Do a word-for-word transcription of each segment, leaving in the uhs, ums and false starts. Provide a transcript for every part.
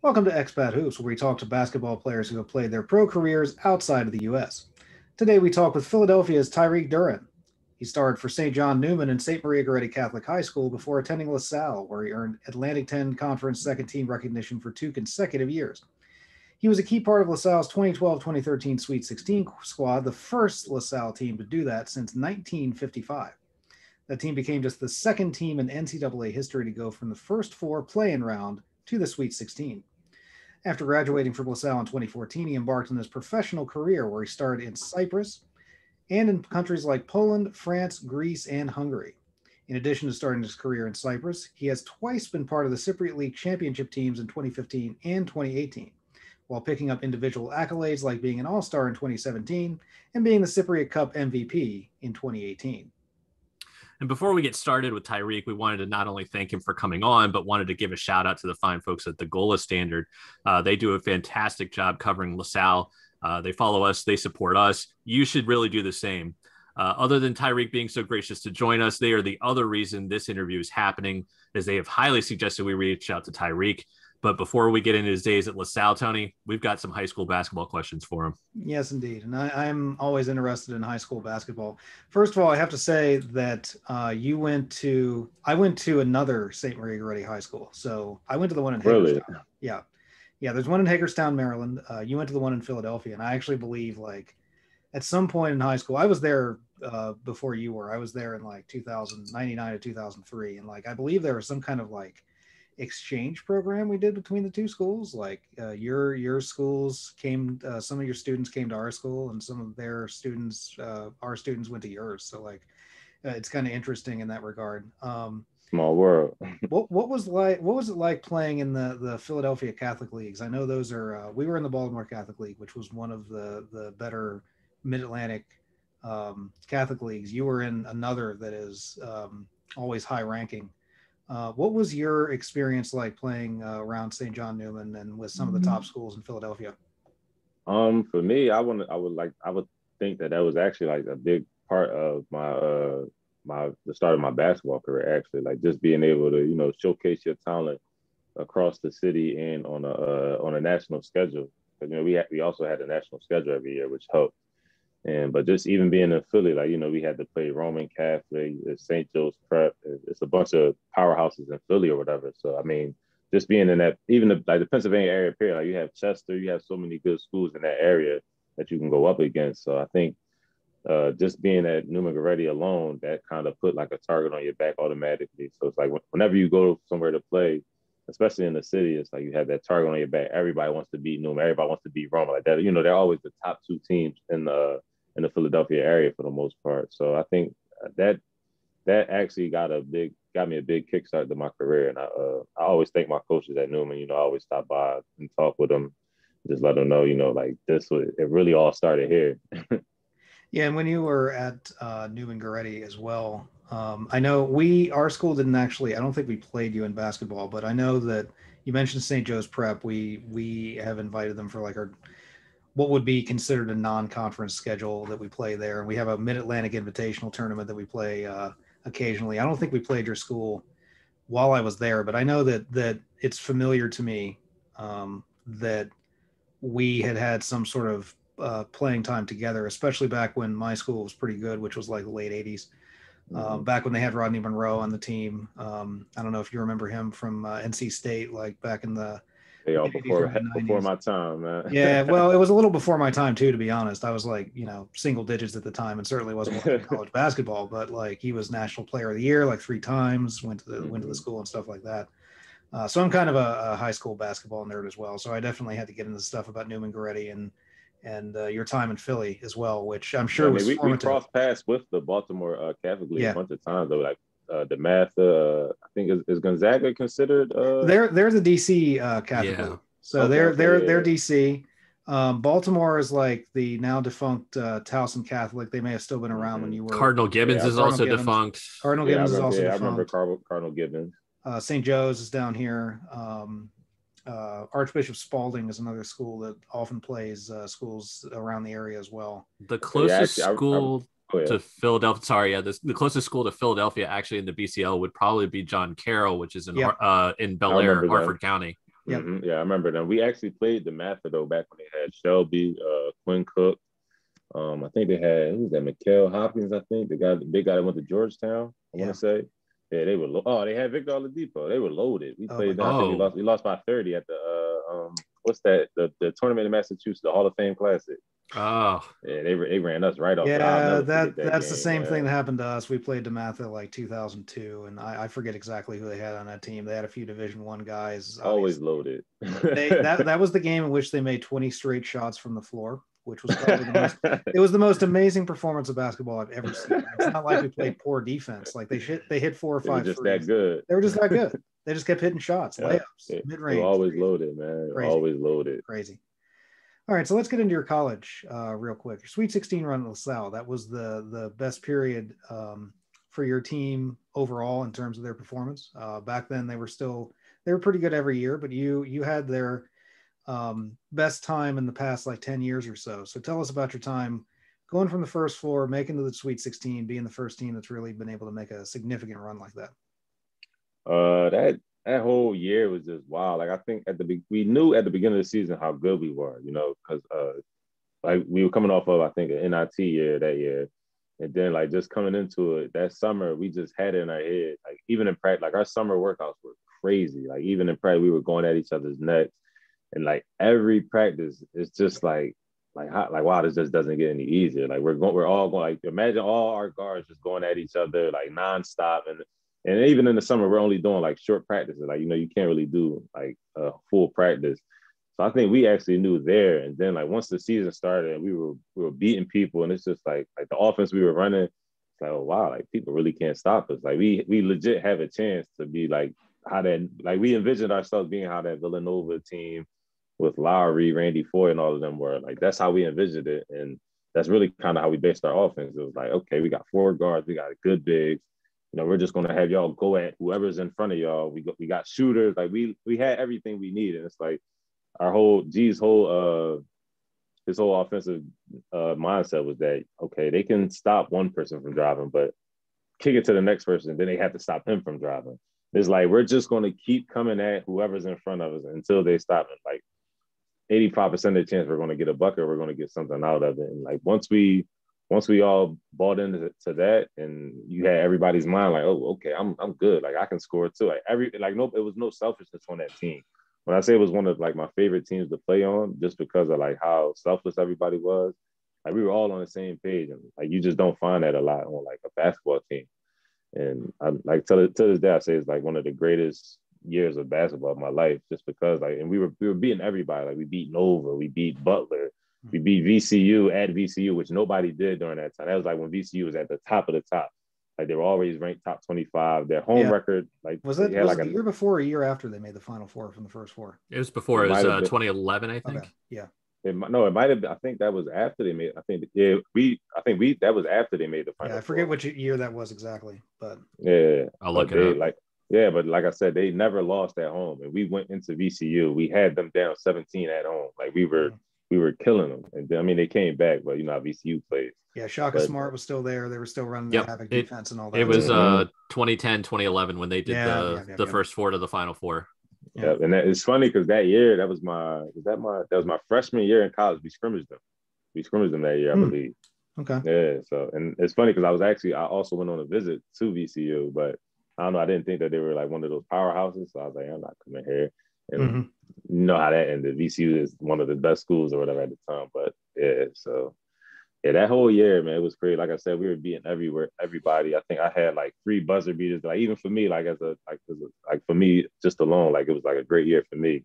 Welcome to Expat Hoops, where we talk to basketball players who have played their pro careers outside of the U S. Today we talk with Philadelphia's Tyreek Duren. He starred for Saint John Neumann and Saint Maria Goretti Catholic High School before attending LaSalle, where he earned Atlantic ten Conference second team recognition for two consecutive years. He was a key part of LaSalle's twenty twelve twenty thirteen Sweet Sixteen squad, the first LaSalle team to do that since nineteen fifty-five. That team became just the second team in N C double A history to go from the first four play-in round to the Sweet Sixteen. After graduating from LaSalle in twenty fourteen, he embarked on his professional career where he started in Cyprus and in countries like Poland, France, Greece, and Hungary. In addition to starting his career in Cyprus, he has twice been part of the Cypriot League championship teams in twenty fifteen and twenty eighteen, while picking up individual accolades like being an All-Star in twenty seventeen and being the Cypriot Cup M V P in twenty eighteen. And before we get started with Tyreek, we wanted to not only thank him for coming on, but wanted to give a shout out to the fine folks at the Gola Standard. Uh, they do a fantastic job covering LaSalle. Uh, they follow us. They support us. You should really do the same. Uh, other than Tyreek being so gracious to join us, they are the other reason this interview is happening, as they have highly suggested we reach out to Tyreek. But before we get into his days at LaSalle, Tony, we've got some high school basketball questions for him. Yes, indeed. And I, I'm always interested in high school basketball. First of all, I have to say that uh, you went to, I went to another Saint Maria Goretti High School. So I went to the one in Hagerstown. Really? Yeah. Yeah. There's one in Hagerstown, Maryland. Uh, you went to the one in Philadelphia. And I actually believe like at some point in high school, I was there uh, before you were. I was there in like two thousand ninety-nine to two thousand three. And like, I believe there was some kind of like exchange program we did between the two schools. Like uh, your your schools came, uh, some of your students came to our school, and some of their students, uh, our students went to yours. So like, uh, it's kind of interesting in that regard. Um, Small world. what what was like? What was it like playing in the the Philadelphia Catholic Leagues? I know those are. Uh, we were in the Baltimore Catholic League, which was one of the the better Mid Atlantic um, Catholic leagues. You were in another that is um, always high ranking. Uh, what was your experience like playing uh, around Saint John Neumann and with some mm-hmm. of the top schools in Philadelphia? Um, for me, I want I would like I would think that that was actually like a big part of my uh, my the start of my basketball career. Actually, like just being able to you know showcase your talent across the city and on a uh, on a national schedule. But, you know, we had, we also had a national schedule every year, which helped. And but just even being in Philly, like, you know, we had to play Roman Catholic, Saint Joe's Prep. It's a bunch of powerhouses in Philly or whatever. So, I mean, just being in that, even the, like the Pennsylvania area period, like you have Chester, you have so many good schools in that area that you can go up against. So I think uh, just being at Neumann Goretti alone, that kind of put like a target on your back automatically. So it's like whenever you go somewhere to play, especially in the city, it's like you have that target on your back. Everybody wants to beat Neumann. Everybody wants to beat Roma. Like that, you know, they're always the top two teams in the in the Philadelphia area for the most part. So I think that that actually got a big got me a big kickstart to my career. And I uh, I always thank my coaches at Neumann. You know, I always stop by and talk with them, just let them know, you know, like this was, it really all started here. Yeah, and when you were at uh, Neumann Goretti as well, um, I know we our school didn't actually. I don't think we played you in basketball, but I know that you mentioned Saint Joe's Prep. We we have invited them for like our what would be considered a non-conference schedule that we play there. And we have a Mid-Atlantic Invitational tournament that we play uh, occasionally. I don't think we played your school while I was there, but I know that that it's familiar to me um, that we had had some sort of uh, playing time together, especially back when my school was pretty good, which was like the late eighties, mm-hmm. um, back when they had Rodney Monroe on the team. Um, I don't know if you remember him from uh, N C State, like back in the Y'all before, before my time, man. Yeah, well, it was a little before my time too, to be honest. I was like, you know, single digits at the time, and certainly wasn't watching college basketball. But like, he was National Player of the Year like three times. Went to the mm-hmm. went to the school and stuff like that. Uh, so I'm kind of a, a high school basketball nerd as well. So I definitely had to get into stuff about Neumann Goretti and and uh, your time in Philly as well, which I'm sure yeah, was I mean, we, formative. We crossed paths with the Baltimore uh, Catholic League yeah. a bunch of times though, like. Uh, DeMatha, uh, I think is, is Gonzaga considered? Uh... They're they're the D C uh, Catholic yeah. League, so okay, they're they're yeah. they're D C. Um, Baltimore is like the now defunct uh, Towson Catholic. They may have still been around mm-hmm. when you were. Cardinal Gibbons yeah, is Cardinal also Gibbons. defunct. Cardinal yeah, Gibbons remember, is also yeah, defunct. I remember Cardinal, Cardinal Gibbons. Uh, Saint Joe's is down here. Um, uh, Archbishop Spalding is another school that often plays uh, schools around the area as well. The closest yeah, actually, school. I, I, Oh, yeah. to Philadelphia, sorry, yeah, this, the closest school to Philadelphia actually in the B C L would probably be John Carroll, which is in yeah. uh, in Bel Air, Hartford that. County. Yeah, mm-hmm. yeah, I remember them. We actually played DeMatha though back when they had Shelby, uh, Quinn Cook. Um, I think they had who was that? Mikael Hopkins, I think the guy, the big guy that went to Georgetown. I yeah. want to say, yeah, they were. Lo- oh, they had Victor Oladipo. They were loaded. We oh played. Down, I think we lost. We lost by thirty at the uh, um, what's that? The the tournament in Massachusetts, the Hall of Fame Classic. Oh, yeah, they they ran us right off. Yeah, that, that that's game. the same yeah. thing that happened to us. We played DeMatha like two thousand two, and I, I forget exactly who they had on that team. They had a few Division One guys. Always obviously. loaded. they, that that was the game in which they made twenty straight shots from the floor, which was probably the most. It was the most amazing performance of basketball I've ever seen. It's not like we played poor defense. Like they hit they hit four or five. They were just threes. that good. They were just that good. They just kept hitting shots, yeah. layups, mid range. Always crazy. loaded, man. Crazy. Always loaded. Crazy. All right, so let's get into your college uh, real quick. Your Sweet Sixteen run at LaSalle, that was the the best period um, for your team overall in terms of their performance. Uh, back then, they were still they were pretty good every year, but you you had their um, best time in the past like ten years or so. So tell us about your time going from the first floor, making to the Sweet Sixteen, being the first team that's really been able to make a significant run like that. Uh, that. That whole year was just wild. Like I think at the be- we knew at the beginning of the season how good we were, you know, because uh, like we were coming off of I think an N I T year that year, and then like just coming into it that summer we just had it in our head. Like even in practice, like our summer workouts were crazy. Like even in practice we were going at each other's necks, and like every practice it's just like like how, like wow, this just doesn't get any easier. Like we're going, we're all going. Like imagine all our guards just going at each other like nonstop and. And even in the summer, we're only doing like short practices. Like, you know, you can't really do like a full practice. So I think we actually knew there. And then like once the season started and we were we were beating people and it's just like like the offense we were running, it's like, oh wow, like people really can't stop us. Like we we legit have a chance to be like how that like we envisioned ourselves being how that Villanova team with Lowry, Randy Foy, and all of them were. Like that's how we envisioned it. And that's really kind of how we based our offense. It was like, okay, we got four guards, we got a good bigs. You know, we're just gonna have y'all go at whoever's in front of y'all. We go, we got shooters, like we we had everything we needed. It's like our whole G's whole uh his whole offensive uh mindset was that okay, they can stop one person from driving, but kick it to the next person, then they have to stop him from driving. It's like we're just gonna keep coming at whoever's in front of us until they stop it. Like eighty-five percent of the chance we're gonna get a bucket, we're gonna get something out of it. And like once we Once we all bought into to that, and you had everybody's mind like, "Oh, okay, I'm I'm good. Like I can score too." Like every like no, it was no selfishness on that team. When I say it was one of like my favorite teams to play on, just because of like how selfless everybody was. Like we were all on the same page, and like you just don't find that a lot on like a basketball team. And I like to to this day, I say it's like one of the greatest years of basketball of my life, just because like, and we were we were beating everybody. Like we beat Nova, we beat Butler. We beat V C U at V C U, which nobody did during that time. That was like when V C U was at the top of the top. Like they were always ranked top twenty-five. Their home yeah. record, like was it, was like it a year before or a year after they made the Final Four from the first four? It was before. It, it was uh, twenty eleven, I think. Okay. Yeah. It, no, it might have been. I think that was after they made. I think yeah, we. I think we. That was after they made the Final. Yeah, I forget four. Which year that was exactly, but yeah, I'll look it up. Like yeah, but like I said, they never lost at home, and we went into V C U. We had them down seventeen at home. Like we were. Yeah. We were killing them. And I mean, they came back, but you know, V C U plays. Yeah, Shaka but, Smart was still there. They were still running yep, the havoc it, defense and all that. It was uh, twenty ten, twenty eleven when they did yeah, the, yeah, yeah, the yeah. first four to the final four. Yeah, yep. And that, it's funny because that year, that was my was that my that was my freshman year in college. We scrimmaged them. We scrimmaged them that year, I mm. believe. Okay. Yeah. So, and it's funny because I was actually I also went on a visit to V C U, but I don't know. I didn't think that they were like one of those powerhouses. So I was like, I'm not coming here. And mm-hmm. you know how that ended. V C U is one of the best schools or whatever at the time. But yeah, so yeah, that whole year, man, it was crazy. Like I said, we were beating everywhere, everybody. I think I had like three buzzer beaters. Like even for me, like as a like as a, like for me just alone, like it was like a great year for me.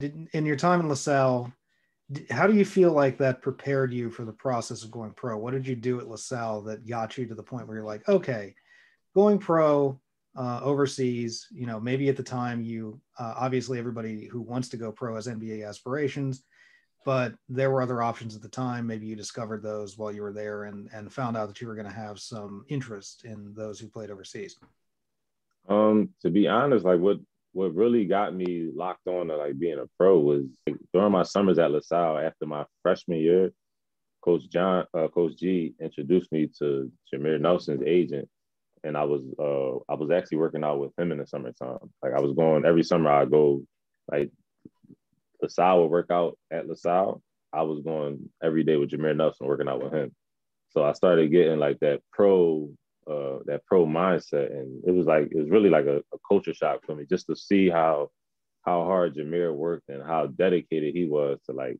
In your time in LaSalle, how do you feel like that prepared you for the process of going pro? What did you do at LaSalle that got you to the point where you're like, okay, going pro? Uh, overseas, you know, maybe at the time you uh, obviously everybody who wants to go pro has N B A aspirations, but there were other options at the time. Maybe you discovered those while you were there and and found out that you were going to have some interest in those who played overseas. Um, to be honest, like what what really got me locked on to like being a pro was like, during my summers at LaSalle after my freshman year, Coach John, uh, Coach G introduced me to Jameer Nelson's agent. And I was uh, I was actually working out with him in the summertime. Like I was going every summer. I go like LaSalle would work out at LaSalle, I was going every day with Jameer Nelson, working out with him. So I started getting like that pro, uh, that pro mindset. And it was like, it was really like a, a culture shock for me just to see how, how hard Jameer worked and how dedicated he was to like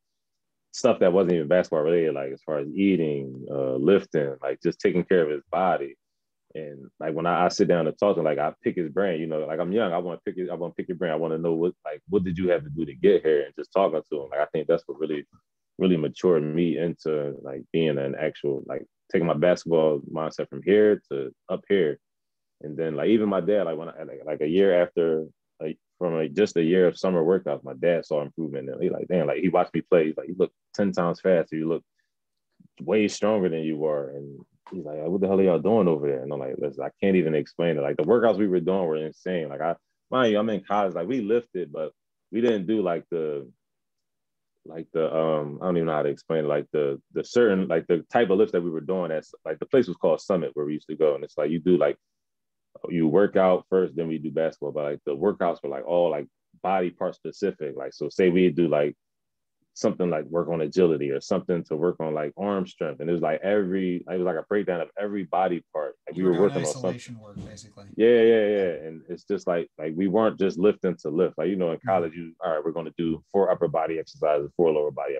stuff that wasn't even basketball related, like as far as eating, uh, lifting, like just taking care of his body. And like, when I, I sit down and talk to him, like I pick his brain, you know, like I'm young, I want to pick it. I want to pick your brain. I want to know what, like, what did you have to do to get here? And just talking to him. Like, I think that's what really, really matured me into like being an actual, like taking my basketball mindset from here to up here. And then like, even my dad, like when I, like, like a year after, like from like just a year of summer workouts, my dad saw improvement. And he like, damn, like he watched me play. He's like, you look ten times faster. You look way stronger than you were. And he's like, what the hell are y'all doing over there? And I'm like, listen, I can't even explain it. Like the workouts we were doing were insane. Like I, mind you, I'm in college. Like we lifted, but we didn't do like the, like the, um, I don't even know how to explain it. Like the, the certain, like the type of lifts that we were doing at, like the place was called Summit where we used to go. And it's like, you do like, you work out first, then we do basketball. But like the workouts were like all like body part specific. Like, so say we do like something like work on agility or something to work on like arm strength. And it was like every, like, it was like a breakdown of every body part. Like we were working on something. Work, basically. Yeah, yeah, yeah. And it's just like, like we weren't just lifting to lift. Like, you know, in college, you, all right, we're going to do four upper body exercises, four lower body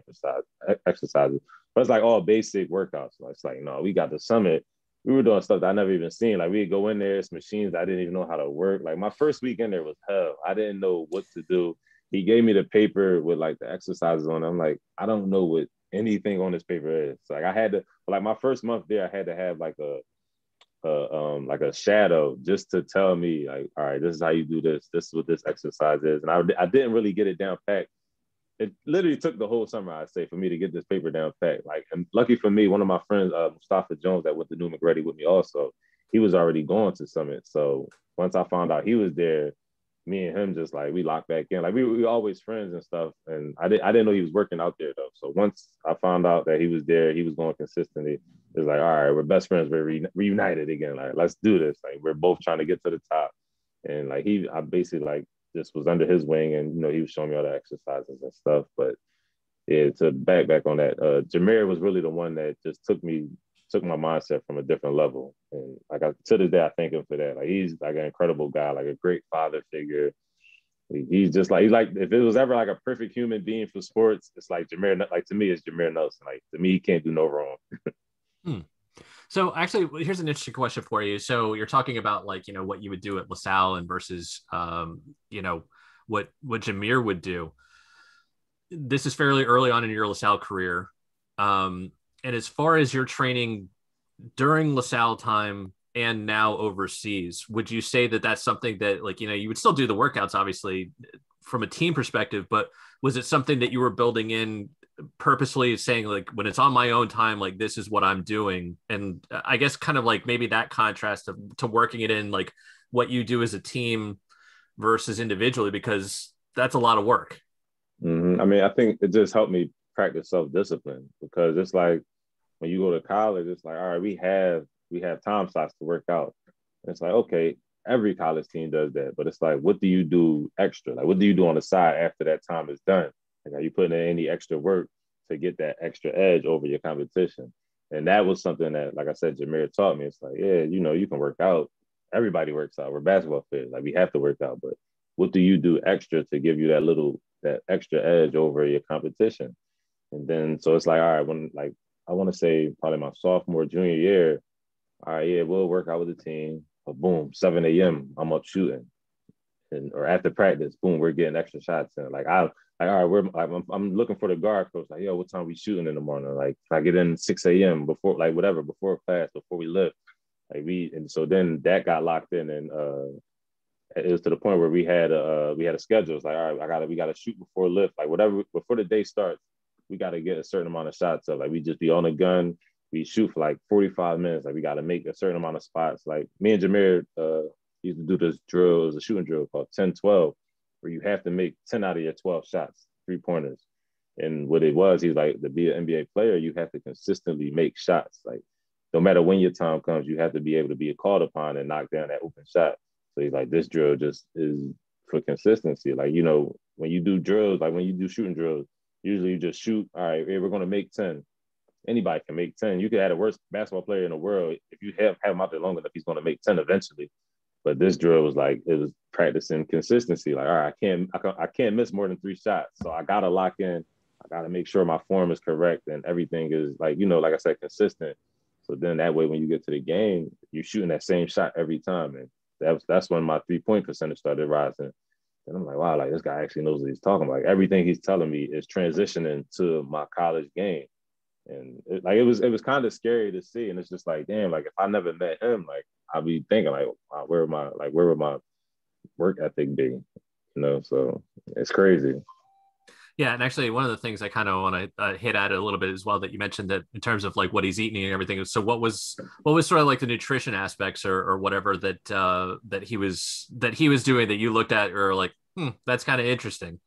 exercises. But it's like all basic workouts. So it's like, no, we got the Summit. We were doing stuff that I never even seen. Like we'd go in there, it's machines I didn't even know how to work. Like my first week in there was hell. I didn't know what to do. He gave me the paper with like the exercises on it. I'm like, I don't know what anything on this paper is. So, like I had to, like my first month there, I had to have like a, a um, like a shadow just to tell me like, all right, this is how you do this. This is what this exercise is. And I, I didn't really get it down pat. It literally took the whole summer, I'd say, for me to get this paper down pat. Like, and lucky for me, one of my friends, uh, Mustafa Jones, that went to New McGrady with me also, he was already going to Summit. So once I found out he was there, me and him just like we locked back in. Like we, we were always friends and stuff. And I didn't I didn't know he was working out there though. So once I found out that he was there, he was going consistently. It was like, all right, we're best friends. We're re- reunited again. Like let's do this. Like we're both trying to get to the top. And like he, I basically like just was under his wing, and you know he was showing me all the exercises and stuff. But yeah, to back back on that, uh, Jameer was really the one that just took me took my mindset from a different level. And like I, to this day, I thank him for that. Like he's like an incredible guy, like a great father figure. He, he's just like, he's like, if it was ever like a perfect human being for sports, it's like Jameer, like to me, it's Jameer Nelson. Like to me, he can't do no wrong. hmm. So actually, here's an interesting question for you. So you're talking about like, you know, what you would do at LaSalle and versus, um, you know, what, what Jameer would do. This is fairly early on in your LaSalle career. Um, And as far as your training during LaSalle time and now overseas, would you say that that's something that like, you know, you would still do the workouts, obviously from a team perspective, but was it something that you were building in purposely saying like, when it's on my own time, like this is what I'm doing. And I guess kind of like maybe that contrast to, to working it in, like what you do as a team versus individually, because that's a lot of work. Mm-hmm. I mean, I think it just helped me practice self-discipline, because it's like, when you go to college, it's like, all right, we have we have time slots to work out. And it's like, okay, every college team does that. But it's like, what do you do extra? Like, what do you do on the side after that time is done? Like, are you putting in any extra work to get that extra edge over your competition? And that was something that, like I said, Jameer taught me. It's like, yeah, you know, you can work out. Everybody works out. We're basketball fans. Like, we have to work out. But what do you do extra to give you that little, that extra edge over your competition? And then, so it's like, all right, when, like, I want to say probably my sophomore, junior year. All right, yeah, we'll work out with the team. But boom, seven a.m. I'm up shooting, and or after practice, boom, we're getting extra shots in. Like I, like all right, we're like I'm, I'm looking for the guard coach. Like yo, what time we shooting in the morning? Like if I get in six a.m. before, like whatever, before class, before we lift. Like we, and so then that got locked in, and uh, it was to the point where we had uh we had a schedule. It's like all right, I gotta we gotta shoot before lift, like whatever before the day starts. We got to get a certain amount of shots up. Like we just be on a gun. We shoot for like forty-five minutes. Like we got to make a certain amount of spots. Like me and Jameer uh, used to do this drill. It was a shooting drill called ten twelve, where you have to make ten out of your twelve shots, three pointers. And what it was, he's like, to be an N B A player, you have to consistently make shots. Like no matter when your time comes, you have to be able to be called upon and knock down that open shot. So he's like, this drill just is for consistency. Like, you know, When you do drills, like when you do shooting drills, usually you just shoot, all right, hey, we're going to make ten. Anybody can make ten. You could have the worst basketball player in the world. If you have, have him out there long enough, he's going to make ten eventually. But this drill was like, it was practicing consistency. Like, all right, I can't, I can't miss more than three shots. So I got to lock in. I got to make sure my form is correct and everything is like, you know, like I said, consistent. So then that way, when you get to the game, you're shooting that same shot every time. And that was, that's when my three-point percentage started rising. And I'm like, wow, like this guy actually knows what he's talking about. Like, everything he's telling me is transitioning to my college game. And it, like, it was, it was kind of scary to see. And it's just like, damn, like if I never met him, like I'd be thinking like, wow, where am I, like, where would my work ethic be? You know? So it's crazy. Yeah. And actually one of the things I kind of want to uh, hit at it a little bit as well, that you mentioned that in terms of like what he's eating and everything. So what was, what was sort of like the nutrition aspects or, or whatever that, uh, that he was, that he was doing that you looked at or like, hmm, that's kind of interesting.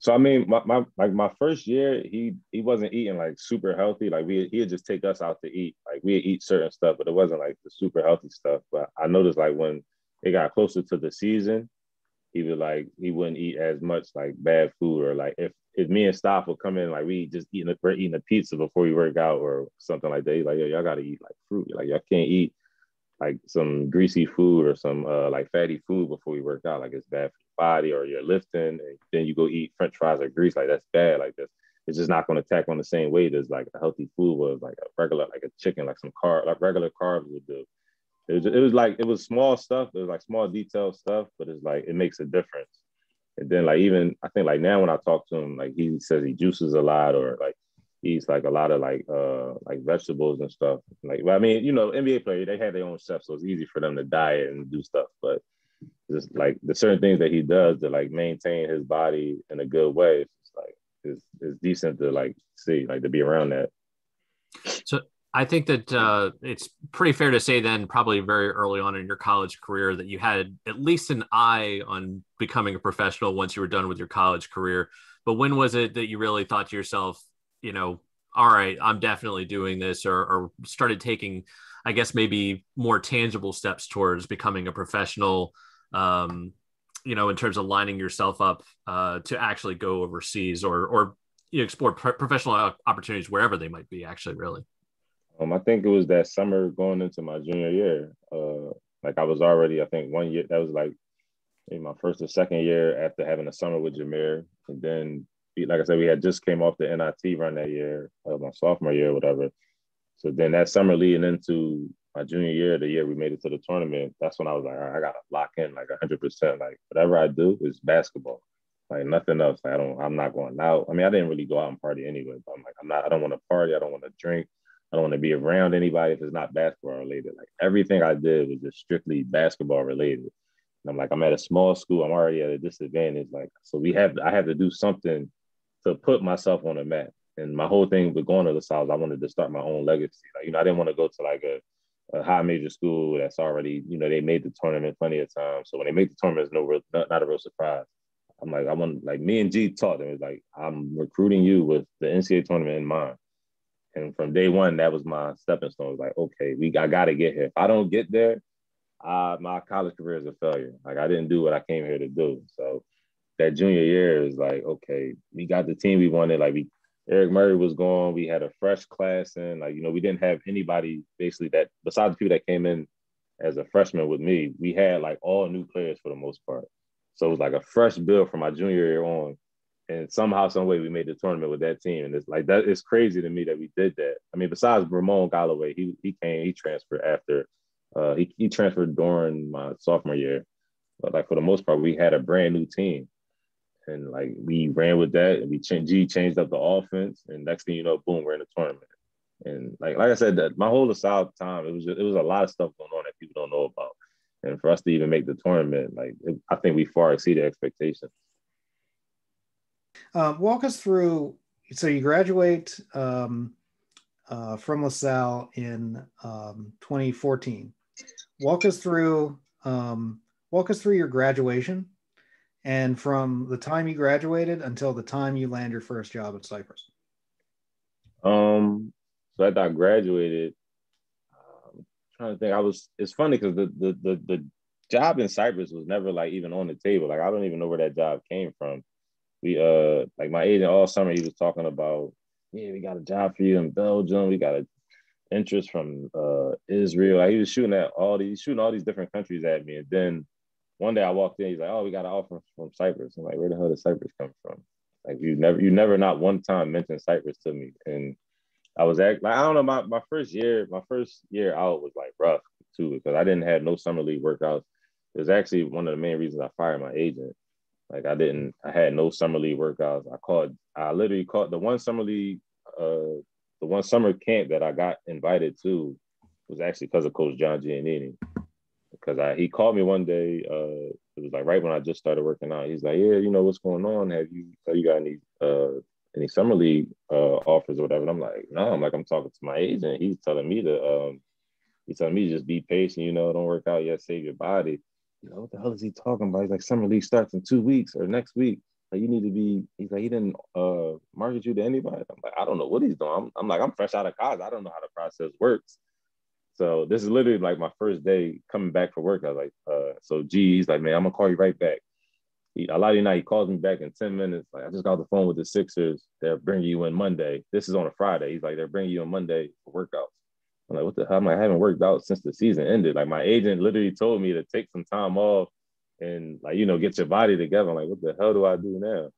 So, I mean, my, my like my first year, he he wasn't eating like super healthy. Like we he would just take us out to eat. Like we'd eat certain stuff, but it wasn't like the super healthy stuff. But I noticed like when it got closer to the season, he would like, he wouldn't eat as much like bad food or like if, if me and Stoph would come in, like we just eating, we're eating a pizza before we work out or something like that. He's like, yo, y'all got to eat like fruit. Like y'all can't eat like some greasy food or some uh, like fatty food before you work out, like it's bad for your body or you're lifting and then you go eat French fries or grease, like that's bad. Like that's, it's just not gonna tack on the same weight as like a healthy food was, like a regular, like a chicken, like some carb, like regular carbs would do. It was, it was like, it was small stuff. It was like small detailed stuff, but it's like, it makes a difference. And then like, even, I think like now when I talk to him, like he says he juices a lot or like, eats like a lot of like uh like vegetables and stuff. Like, well, I mean, you know, N B A player, they had their own chefs, so it's easy for them to diet and do stuff. But just like the certain things that he does to like maintain his body in a good way, it's like it's, it's decent to like see, like to be around that. So I think that uh, it's pretty fair to say then probably very early on in your college career that you had at least an eye on becoming a professional once you were done with your college career. But when was it that you really thought to yourself, you know, all right, I'm definitely doing this, or, or started taking, I guess, maybe more tangible steps towards becoming a professional, um, you know, in terms of lining yourself up uh, to actually go overseas or, or you know, explore pro- professional opportunities wherever they might be actually really? Um, I think it was that summer going into my junior year. Uh, like I was already, I think one year, that was like maybe my first or second year after having a summer with Jameer. And then like I said, we had just came off the N I T run that year, uh, my sophomore year or whatever. So then that summer leading into my junior year, the year we made it to the tournament, that's when I was like, all right, I got to lock in like one hundred percent. Like whatever I do is basketball, like nothing else. Like, I don't, I'm not going out. I mean, I didn't really go out and party anyway, but I'm like, I'm not, I don't want to party. I don't want to drink. I don't want to be around anybody if it's not basketball related. Like everything I did was just strictly basketball related. And I'm like, I'm at a small school. I'm already at a disadvantage. Like, so we have, I have to do something to put myself on the map. And my whole thing with going to LaSalle, I wanted to start my own legacy. Like, you know, I didn't want to go to like a, a high major school that's already, you know, they made the tournament plenty of times. So when they make the tournament, it's no real, not, not a real surprise. I'm like, I want, like me and G taught them, it's like, I'm recruiting you with the N C A A tournament in mind. And from day one, that was my stepping stone. It was like, okay, we I got to get here. If I don't get there, uh, my college career is a failure. Like I didn't do what I came here to do. So that junior year is like, okay, we got the team we wanted. Like we, Eric Murray was gone. We had a fresh class in. Like, you know, we didn't have anybody basically that, besides the people that came in as a freshman with me, we had like all new players for the most part. So it was like a fresh build from my junior year on. And somehow, some way we made the tournament with that team. And it's like, that it's crazy to me that we did that. I mean, besides Ramon Galloway, he he came, he transferred after, uh, he, he transferred during my sophomore year. But like for the most part, we had a brand new team. And like we ran with that, and we changed, G changed up the offense, and next thing you know, boom, we're in the tournament. And like like I said, that my whole LaSalle time, it was just, it was a lot of stuff going on that people don't know about. And for us to even make the tournament, like it, I think we far exceeded expectations. Uh, walk us through. So you graduate um, uh, from LaSalle in um, twenty fourteen. Walk us through. Um, walk us through your graduation. And from the time you graduated until the time you land your first job at Cyprus? Um, so after I graduated, I'm trying to think, I was, it's funny because the, the the the job in Cyprus was never like even on the table. Like, I don't even know where that job came from. we uh like my agent all summer he was talking about, yeah, we got a job for you in Belgium, we got a interest from uh Israel. Like he was shooting at all these shooting all these different countries at me. And then one day I walked in, he's like, oh, we got an offer from Cyprus. I'm like, where the hell did Cyprus come from? Like you never you never not one time mentioned Cyprus to me. And I was act like I don't know, my, my first year, my first year out was like rough too, because I didn't have no summer league workouts. It was actually one of the main reasons I fired my agent. Like I didn't, I had no summer league workouts. I called, I literally called the one summer league, uh, the one summer camp that I got invited to was actually because of Coach John Giannini. Because I, he called me one day, uh, it was like right when I just started working out. He's like, yeah, you know, what's going on? Have you, have you got any, uh, any summer league uh, offers or whatever? And I'm like, no, I'm like, I'm talking to my agent. He's telling me to, um, he's telling me to just be patient, you know, don't work out yet, save your body. You know, what the hell is he talking about? He's like, summer league starts in two weeks or next week. Like, you need to be, he's like, he didn't uh, market you to anybody. I'm like, I don't know what he's doing. I'm, I'm like, I'm fresh out of college. I don't know how the process works. So this is literally like my first day coming back for work. I was like, uh, so G, he's like, man, I'm gonna call you right back. He, a lot of night, he calls me back in ten minutes. Like, I just got off the phone with the Sixers. They're bringing you in Monday. This is on a Friday. He's like, they're bringing you in Monday for workouts. I'm like, what the hell? I'm like, I haven't worked out since the season ended. Like, my agent literally told me to take some time off and, like, you know, get your body together. I'm like, what the hell do I do now?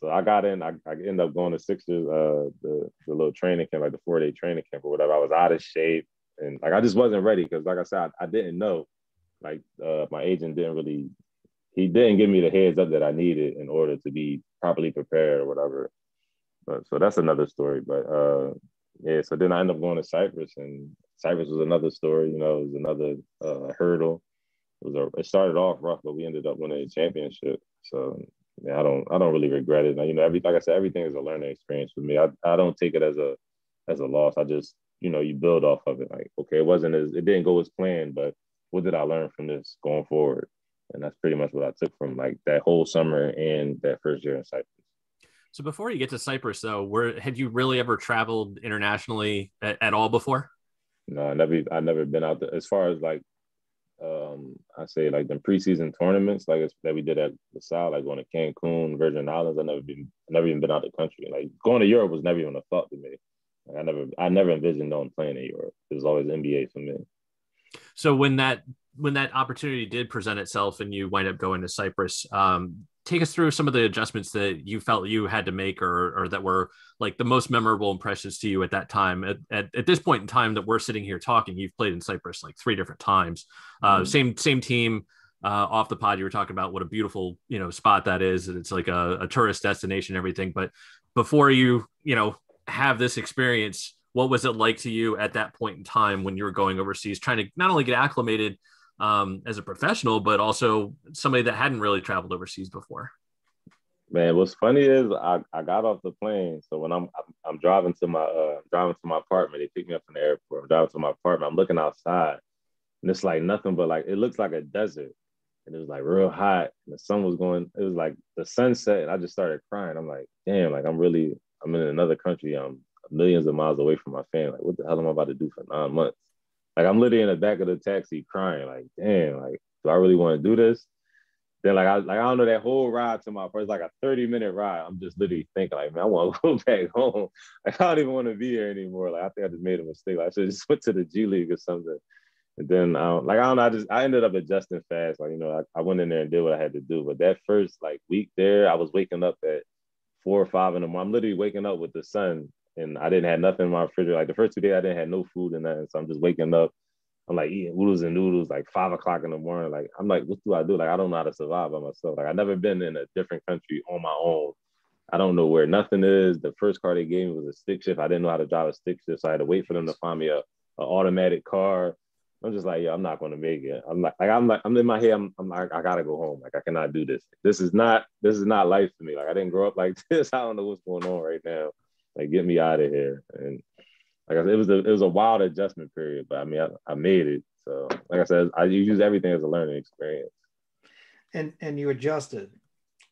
So I got in. I, I ended up going to Sixers, uh, the, the little training camp, like the four-day training camp or whatever. I was out of shape. And, like, I just wasn't ready because, like I said, I, I didn't know. Like, uh, my agent didn't really – he didn't give me the heads up that I needed in order to be properly prepared or whatever. But so that's another story. But, uh yeah, so then I ended up going to Cyprus, and Cyprus was another story. You know, it was another uh, hurdle. It was a, it started off rough, but we ended up winning a championship. So yeah, I don't, I don't really regret it. Now, you know, every like I said, everything is a learning experience for me. I, I don't take it as a, as a loss. I just, you know, you build off of it. Like, okay, it wasn't as, it didn't go as planned, but what did I learn from this going forward? And that's pretty much what I took from like that whole summer and that first year in Cyprus. So before you get to Cyprus, though, where had you really ever traveled internationally at, at all before? No, I never. I never been out there. As far as like, um, I say like the preseason tournaments, like it's, that we did at LaSalle, like going to Cancun, Virgin Islands. I never been, never even been out of the country. Like going to Europe was never even a thought to me. Like, I never, I never envisioned on playing in Europe. It was always N B A for me. So when that when that opportunity did present itself, and you wind up going to Cyprus. Um, Take us through some of the adjustments that you felt you had to make or, or that were like the most memorable impressions to you at that time. At, at, at this point in time that we're sitting here talking, you've played in Cyprus like three different times. Uh, mm-hmm. Same same team uh, off the pod. You were talking about what a beautiful, you know, spot that is. And it's like a, a tourist destination and everything. But before you, you know, have this experience, what was it like to you at that point in time when you were going overseas, trying to not only get acclimated um as a professional but also somebody that hadn't really traveled overseas before? Man, what's funny is I, I got off the plane. So when I'm I'm, I'm driving to my uh, driving to my apartment, they picked me up from the airport. I'm driving to my apartment. I'm looking outside, and it's like nothing but like it looks like a desert, and it was like real hot. And the sun was going. It was like the sunset, and I just started crying. I'm like, damn, like I'm really I'm in another country. I'm millions of miles away from my family. Like, what the hell am I about to do for nine months? Like, I'm literally in the back of the taxi crying, like, damn, like, do I really want to do this? Then, like, I like I don't know, that whole ride to my first, like a thirty-minute ride, I'm just literally thinking, like, man, I want to go back home. Like, I don't even want to be here anymore. Like, I think I just made a mistake. Like, I should have just went to the G League or something. And then, I don't, like, I don't know, I just, I ended up adjusting fast. Like, you know, I, I went in there and did what I had to do. But that first, like, week there, I was waking up at four or five in the morning. I'm literally waking up with the sun. And I didn't have nothing in my refrigerator. Like the first two days, I didn't have no food and nothing. So I'm just waking up. I'm like eating oodles and noodles, like five o'clock in the morning. Like, I'm like, what do I do? Like, I don't know how to survive by myself. Like, I've never been in a different country on my own. I don't know where nothing is. The first car they gave me was a stick shift. I didn't know how to drive a stick shift. So I had to wait for them to find me a, a automatic car. I'm just like, yeah, I'm not going to make it. I'm like, like, I'm like, I'm in my head. I'm, I'm like, I got to go home. Like, I cannot do this. This is not, this is not life for me. Like, I didn't grow up like this. I don't know what's going on right now. Like, get me out of here. And like I said, it was a, it was a wild adjustment period, but I mean, I, I made it. So like I said, I use everything as a learning experience. And and you adjusted.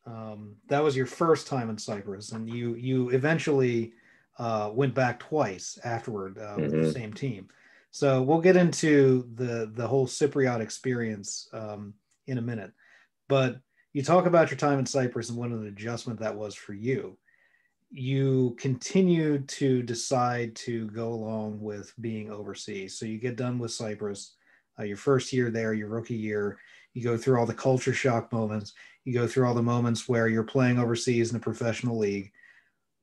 Um, that was your first time in Cyprus, and you you eventually uh, went back twice afterward uh, with mm-hmm. the same team. So we'll get into the, the whole Cypriot experience um, in a minute. But You talk about your time in Cyprus and what an adjustment that was for you. You continued to decide to go along with being overseas. So you get done with Cyprus, uh, your first year there, your rookie year, you go through all the culture shock moments, you go through all the moments where you're playing overseas in a professional league.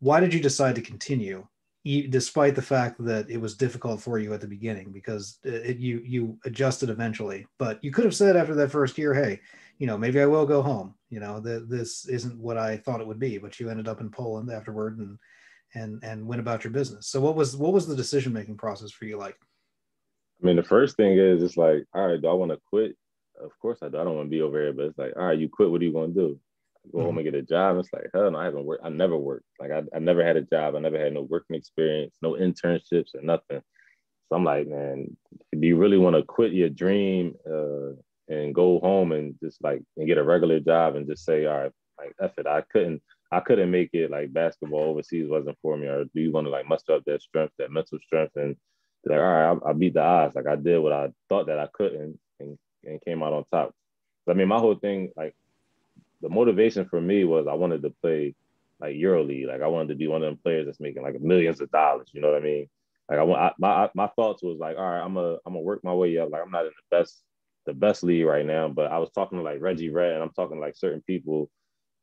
Why did you decide to continue, despite the fact that it was difficult for you at the beginning? Because it, you you adjusted eventually, but you could have said after that first year, hey, you know, maybe I will go home. You know, the, this isn't what I thought it would be. But you ended up in Poland afterward, and and and went about your business. So what was what was the decision making process for you like? I mean, the first thing is it's like, all right, do I want to quit? Of course I do. I don't want to be over here. But it's like, all right, you quit. What are you going to do? Go mm-hmm. home and get a job? It's like, hell no, I haven't worked. I never worked. Like I, I never had a job. I never had no working experience, no internships or nothing. So I'm like, man, do you really want to quit your dream uh, and go home and just like, and get a regular job and just say, all right, like, F it. I couldn't, I couldn't make it. Like basketball overseas wasn't for me. Or do you want to like muster up that strength, that mental strength, and be like, all right, I, I beat the odds. Like I did what I thought that I couldn't and, and came out on top. So, I mean, my whole thing, like, the motivation for me was I wanted to play like EuroLeague. Like I wanted to be one of them players that's making like millions of dollars. You know what I mean? Like I want I, my my thoughts was like, all right, I'm a I'm gonna work my way up. Like I'm not in the best the best league right now, but I was talking to like Reggie Redd, and I'm talking to like certain people,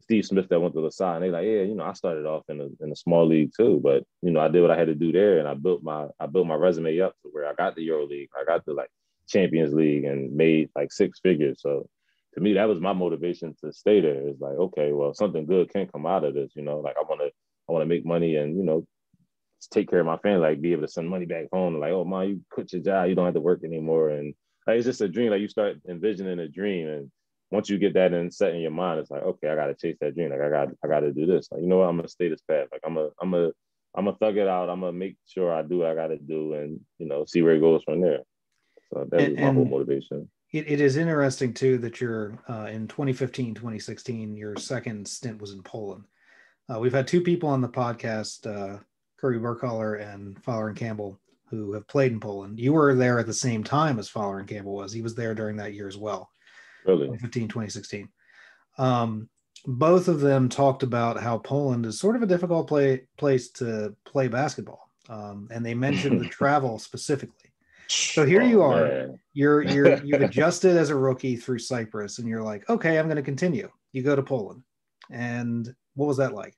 Steve Smith that went to LaSalle, and they like, yeah, you know, I started off in a in a small league too, but you know, I did what I had to do there, and I built my I built my resume up to where I got the EuroLeague, I got the like Champions League, and made like six figures. So to me, that was my motivation to stay there. It's like, okay, well, something good can come out of this, you know. Like I wanna, I wanna make money and, you know, take care of my family, like be able to send money back home. Like, oh mom, you quit your job, you don't have to work anymore. And like, it's just a dream. Like you start envisioning a dream, and once you get that in set in your mind, it's like, okay, I gotta chase that dream. Like I got, I gotta do this. Like, you know what, I'm gonna stay this path. Like I'm a, I'm a, I'm gonna thug it out. I'm gonna make sure I do what I gotta do, and you know, see where it goes from there. So that was my whole motivation. It, it is interesting, too, that you're uh, in twenty fifteen, twenty sixteen, your second stint was in Poland. Uh, we've had two people on the podcast, uh, Kirby Burkholder and Fowler and Campbell, who have played in Poland. You were there at the same time as Fowler and Campbell was. He was there during that year as well, really? twenty fifteen, twenty sixteen. Um, both of them talked about how Poland is sort of a difficult play, place to play basketball, um, and they mentioned the travel specifically. So here you are, oh, you're, you're, you've adjusted as a rookie through Cyprus, and you're like, okay, I'm going to continue. You go to Poland. And what was that like?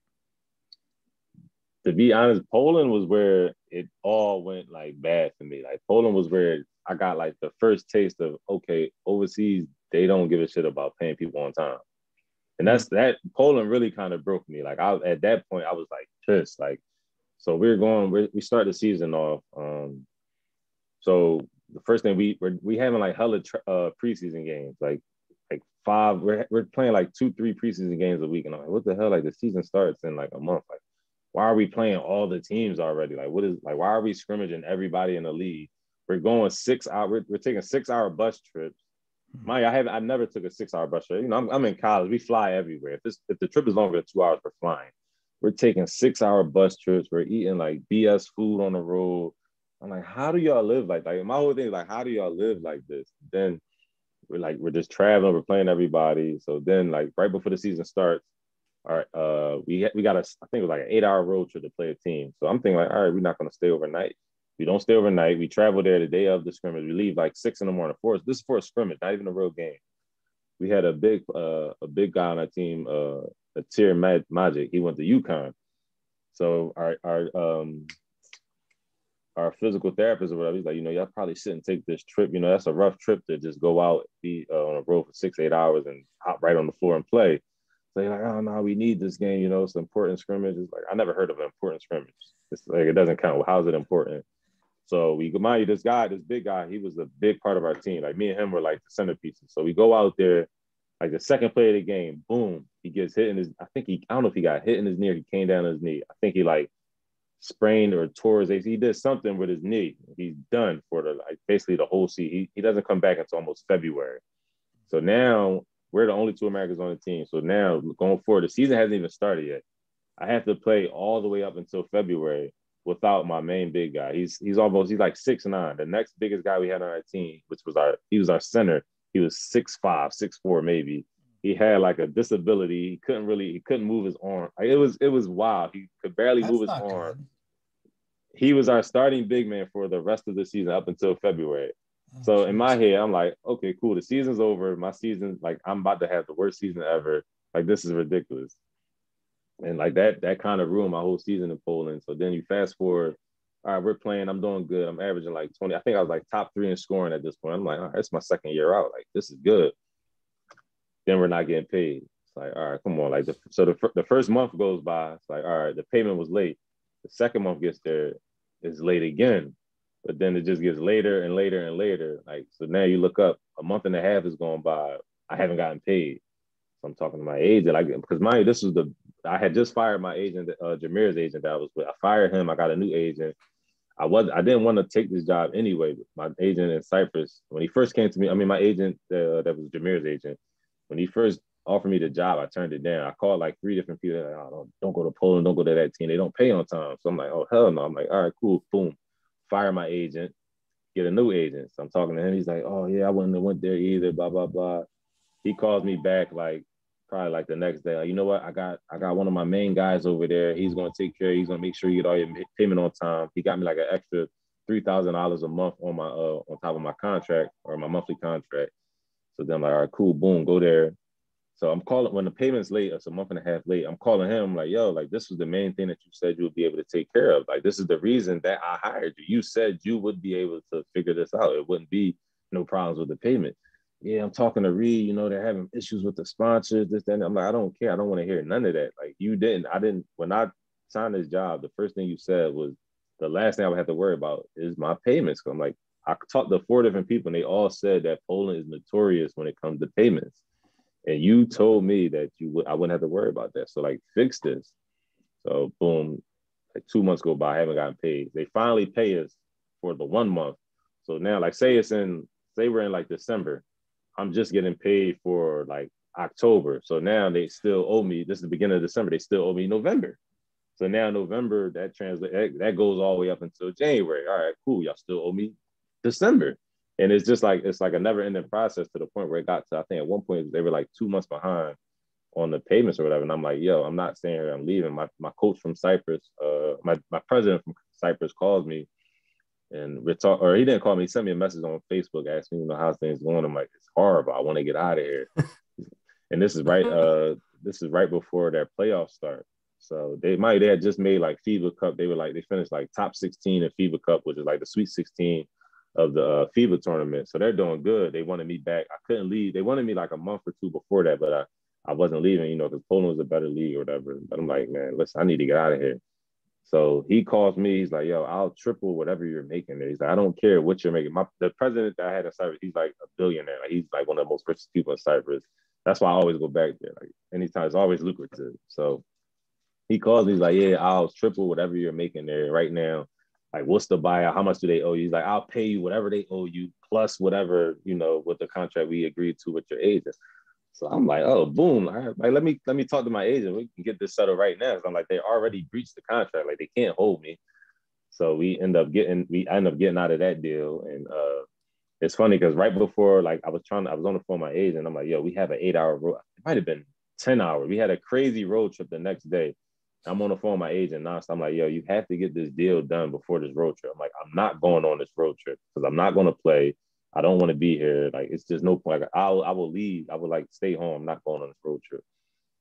To be honest, Poland was where it all went like bad for me. Like Poland was where I got like the first taste of, okay, overseas, they don't give a shit about paying people on time. And that's that Poland really kind of broke me. Like I, at that point, I was like pissed. Like, so we we're going, we're, we start the season off. Um, So the first thing we we're, we having like hella tra- uh, preseason games, like like five. We're we're playing like two, three preseason games a week, and I'm like, what the hell? Like the season starts in like a month. Like, why are we playing all the teams already? Like, what is like? Why are we scrimmaging everybody in the league? We're going six hour. We're, we're taking six hour bus trips. My, I haven't. I never took a six hour bus trip. You know, I'm, I'm in college. We fly everywhere. If this if the trip is longer than two hours, we're flying. We're taking six hour bus trips. We're eating like B S food on the road. I'm like, how do y'all live like that? Like, my whole thing is like, how do y'all live like this? Then we're like, we're just traveling, we're playing everybody. So then like right before the season starts, all right, uh, we we got a, I think it was like an eight hour road trip to play a team. So I'm thinking like, all right, we're not going to stay overnight. We don't stay overnight. We travel there the day of the scrimmage. We leave like six in the morning. For us, this is for a scrimmage, not even a real game. We had a big, uh, a big guy on our team, uh, Atir Magic. He went to UConn. So our, our, um, our physical therapist or whatever, he's like, you know, y'all probably shouldn't take this trip. You know, that's a rough trip to just go out, be uh, on a road for six, eight hours and hop right on the floor and play. So you're like, oh, no, we need this game. You know, it's an important scrimmage. It's like, I never heard of an important scrimmage. It's like, it doesn't count. Well, how is it important? So we, mind you, this guy, this big guy, he was a big part of our team. Like me and him were like the centerpieces. So we go out there, like the second play of the game, boom, he gets hit in his, I think he, I don't know if he got hit in his knee or he came down on his knee. I think he like, sprained or tore his A C. He did something with his knee. He's done for the like basically the whole season. He, he doesn't come back until almost February. So now we're the only two Americans on the team. So now going forward, the season hasn't even started yet. I have to play all the way up until February without my main big guy. He's he's almost he's like six nine. The next biggest guy we had on our team, which was our he was our center. He was six five, six four maybe. he had like a disability. He couldn't really, he couldn't move his arm. Like, it was, it was wild. He could barely That's move his arm. Good. He was our starting big man for the rest of the season up until February. Oh, so geez. In my head, I'm like, okay, cool. The season's over. My season, like, I'm about to have the worst season ever. Like, this is ridiculous. And like that, that kind of ruined my whole season in Poland. So then you fast forward, all right, we're playing, I'm doing good. I'm averaging like twenty. I think I was like top three in scoring at this point. I'm like, all right, it's my second year out. Like, this is good. Then we're not getting paid. It's like, all right, come on. Like, the, so the, the first month goes by. It's like, all right, the payment was late. The second month gets there, it's late again. But then it just gets later and later and later. Like, so now you look up, a month and a half is going by. I haven't gotten paid. So I'm talking to my agent. I because mind you, this was the I had just fired my agent, uh, Jameer's agent that I was with. I fired him. I got a new agent. I was I didn't want to take this job anyway. But my agent in Cyprus, when he first came to me, I mean, my agent uh, that was Jameer's agent, when he first offered me the job, I turned it down. I called like three different people. Like, oh, don't, don't go to Poland. Don't go to that team. They don't pay on time. So I'm like, oh, hell no. I'm like, all right, cool. Boom. Fire my agent. Get a new agent. So I'm talking to him. He's like, oh, yeah, I wouldn't have went there either, blah, blah, blah. He calls me back like, probably like the next day, like, you know what, I got I got one of my main guys over there. He's going to take care. He's going to make sure you get all your payment on time. He got me like an extra three thousand dollars a month on my uh, on top of my contract or my monthly contract. So then I'm like, all right, cool, boom, go there. So I'm calling, when the payment's late, it's a month and a half late, I'm calling him like, yo, like, this was the main thing that you said you would be able to take care of. Like, this is the reason that I hired you. You said you would be able to figure this out. It wouldn't be no problems with the payment. Yeah, I'm talking to Reed, you know, they're having issues with the sponsors, this, that. And I'm like, I don't care. I don't want to hear none of that. Like, you didn't, I didn't, when I signed this job, the first thing you said was, the last thing I would have to worry about is my payments. I'm like, I talked to four different people and they all said that Poland is notorious when it comes to payments. And you told me that you would, I wouldn't have to worry about that. So like, fix this. So boom, like two months go by, I haven't gotten paid. They finally pay us for the one month. So now like, say it's in, say we're in like December. I'm just getting paid for like October. So now they still owe me, this is the beginning of December, they still owe me November. So now November, that translate that, that goes all the way up until January. All right, cool, y'all still owe me December. And it's just like, it's like a never ending process to the point where it got to, I think at one point they were like two months behind on the payments or whatever. And I'm like, yo, I'm not staying here, I'm leaving. My my coach from Cyprus, uh, my, my president from Cyprus calls me. And we're talking, or he didn't call me, he sent me a message on Facebook asking, you know, how's things going? I'm like, it's horrible. I want to get out of here. And this is right, uh, this is right before their playoffs start. So they might, they had just made like FIBA Cup. They were like, they finished like top sixteen in FIBA Cup, which is like the Sweet Sixteen of the uh, FIBA tournament. So they're doing good. They wanted me back. I couldn't leave. They wanted me like a month or two before that, but I, I wasn't leaving, you know, because Poland was a better league or whatever. But I'm like, man, listen, I need to get out of here. So he calls me, he's like, yo, I'll triple whatever you're making there. He's like, I don't care what you're making. My, the president that I had in Cyprus, he's like a billionaire. Like, he's like one of the most richest people in Cyprus. That's why I always go back there. Like, anytime, it's always lucrative. So he calls me, he's like, yeah, I'll triple whatever you're making there right now. Like, what's the buyout? How much do they owe you? He's like, I'll pay you whatever they owe you, plus whatever, you know, with the contract we agreed to with your agent. So I'm like, oh, boom. All right, like, let me let me talk to my agent. We can get this settled right now. So I'm like, they already breached the contract. Like, they can't hold me. So we end up getting we end up getting out of that deal. And uh, it's funny because right before, like, I was trying to, I was on the phone with my agent. I'm like, yo, we have an eight hour road. It might have been ten hours. We had a crazy road trip the next day. I'm on the phone with my agent now. So I'm like, yo, you have to get this deal done before this road trip. I'm like, I'm not going on this road trip because I'm not going to play. I don't want to be here. Like, it's just no point. Like, I'll, I will leave. I would like stay home. I'm not going on this road trip.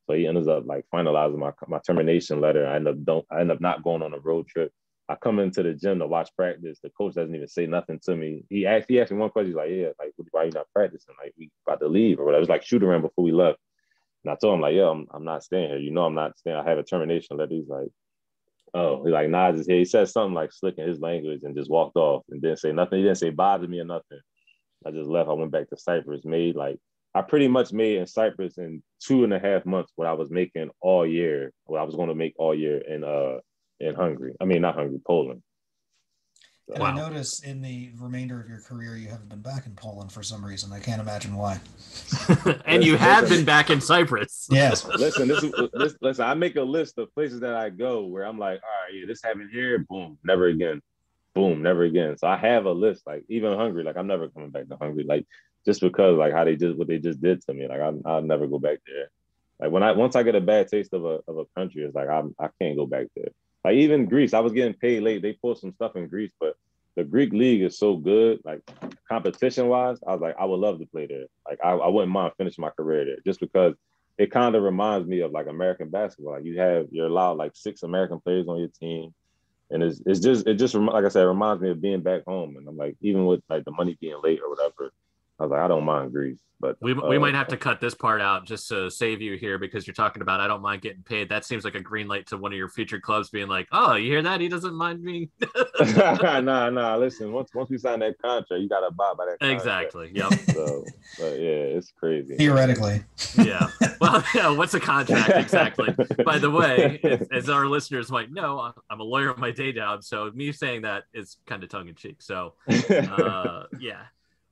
So he ends up like finalizing my, my termination letter. I end up don't, I end up not going on a road trip. I come into the gym to watch practice. The coach doesn't even say nothing to me. He asked, he asked me one question. He's like, yeah, like, why are you not practicing? Like, we about to leave or whatever. It was like shoot around before we left. And I told him like, yo, I'm, I'm not staying here. You know, I'm not staying. I have a termination letter. He's like, oh, he's like, nah, just here. He said something like slick in his language and just walked off and didn't say nothing. He didn't say bye to me or nothing. I just left. I went back to Cyprus, made like, I pretty much made in Cyprus in two and a half months what I was making all year, what I was going to make all year in uh in Hungary. I mean, not Hungary, Poland. So, and wow. I noticed in the remainder of your career, you haven't been back in Poland for some reason. I can't imagine why. and listen, you have listen. been back in Cyprus. Yes. listen, this is, this, listen, I make a list of places that I go where I'm like, all right, yeah, this happened here. Boom, never again. Boom, never again. So I have a list, like even Hungary, like I'm never coming back to Hungary. Like just because like how they just what they just did to me. Like I, I'll never go back there. Like when I once I get a bad taste of a of a country, it's like I I can't go back there. Like even Greece, I was getting paid late. They pulled some stuff in Greece, but the Greek league is so good, like competition wise. I was like, I would love to play there. Like I, I wouldn't mind finishing my career there, just because it kind of reminds me of like American basketball. Like you have you're allowed like six American players on your team. And it's it's just it just like I said, it reminds me of being back home. And I'm like, even with like the money being late or whatever, I was like, I don't mind Greece. But we uh, we might have to cut this part out just to save you here, because you're talking about I don't mind getting paid. That seems like a green light to one of your future clubs being like, oh, you hear that? He doesn't mind me. nah, nah. Listen, once once we sign that contract, you got to abide by that contract. Exactly. Yep. So, but yeah, it's crazy. Theoretically. Yeah. Well, yeah, what's a contract exactly? By the way, as, as our listeners might know, I'm a lawyer at my day job, so me saying that is kind of tongue in cheek. So, uh, yeah.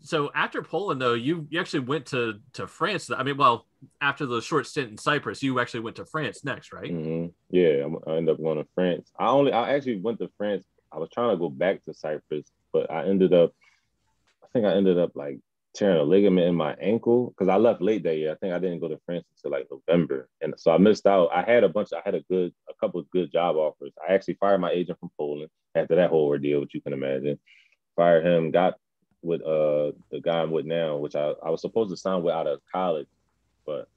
So after Poland, though, you, you actually went to, to France. I mean, well, after the short stint in Cyprus, you actually went to France next, right? Mm-hmm. Yeah, I ended up going to France. I only I actually went to France. I was trying to go back to Cyprus, but I ended up, I think I ended up like tearing a ligament in my ankle because I left late that year. I think I didn't go to France until like November. And so I missed out. I had a bunch, I had a good, a couple of good job offers. I actually fired my agent from Poland after that whole ordeal, which you can imagine. Fired him, got with uh the guy I'm with now, which I, I was supposed to sign with out of college, but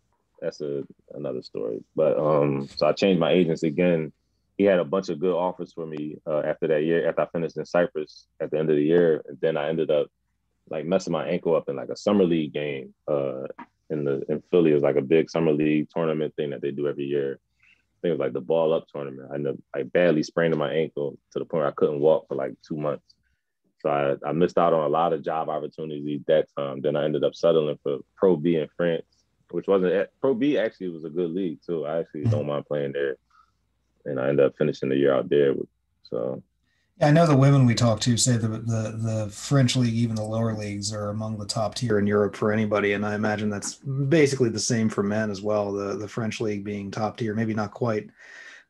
that's a another story. But um so I changed my agents again. He had a bunch of good offers for me uh, after that year, after I finished in Cyprus at the end of the year. And then I ended up like messing my ankle up in like a summer league game uh in the in Philly. It was like a big summer league tournament thing that they do every year. I think it was like the ball up tournament. I ended up like badly sprained my ankle to the point where I couldn't walk for like two months. So I, I missed out on a lot of job opportunities that time. Then I ended up settling for Pro B in France, which wasn't – Pro B actually was a good league, too. I actually don't mind playing there. And I ended up finishing the year out there. With, so. Yeah, I know the women we talk to say the, the the French league, even the lower leagues, are among the top tier in Europe for anybody. And I imagine that's basically the same for men as well, the, the French league being top tier, maybe not quite –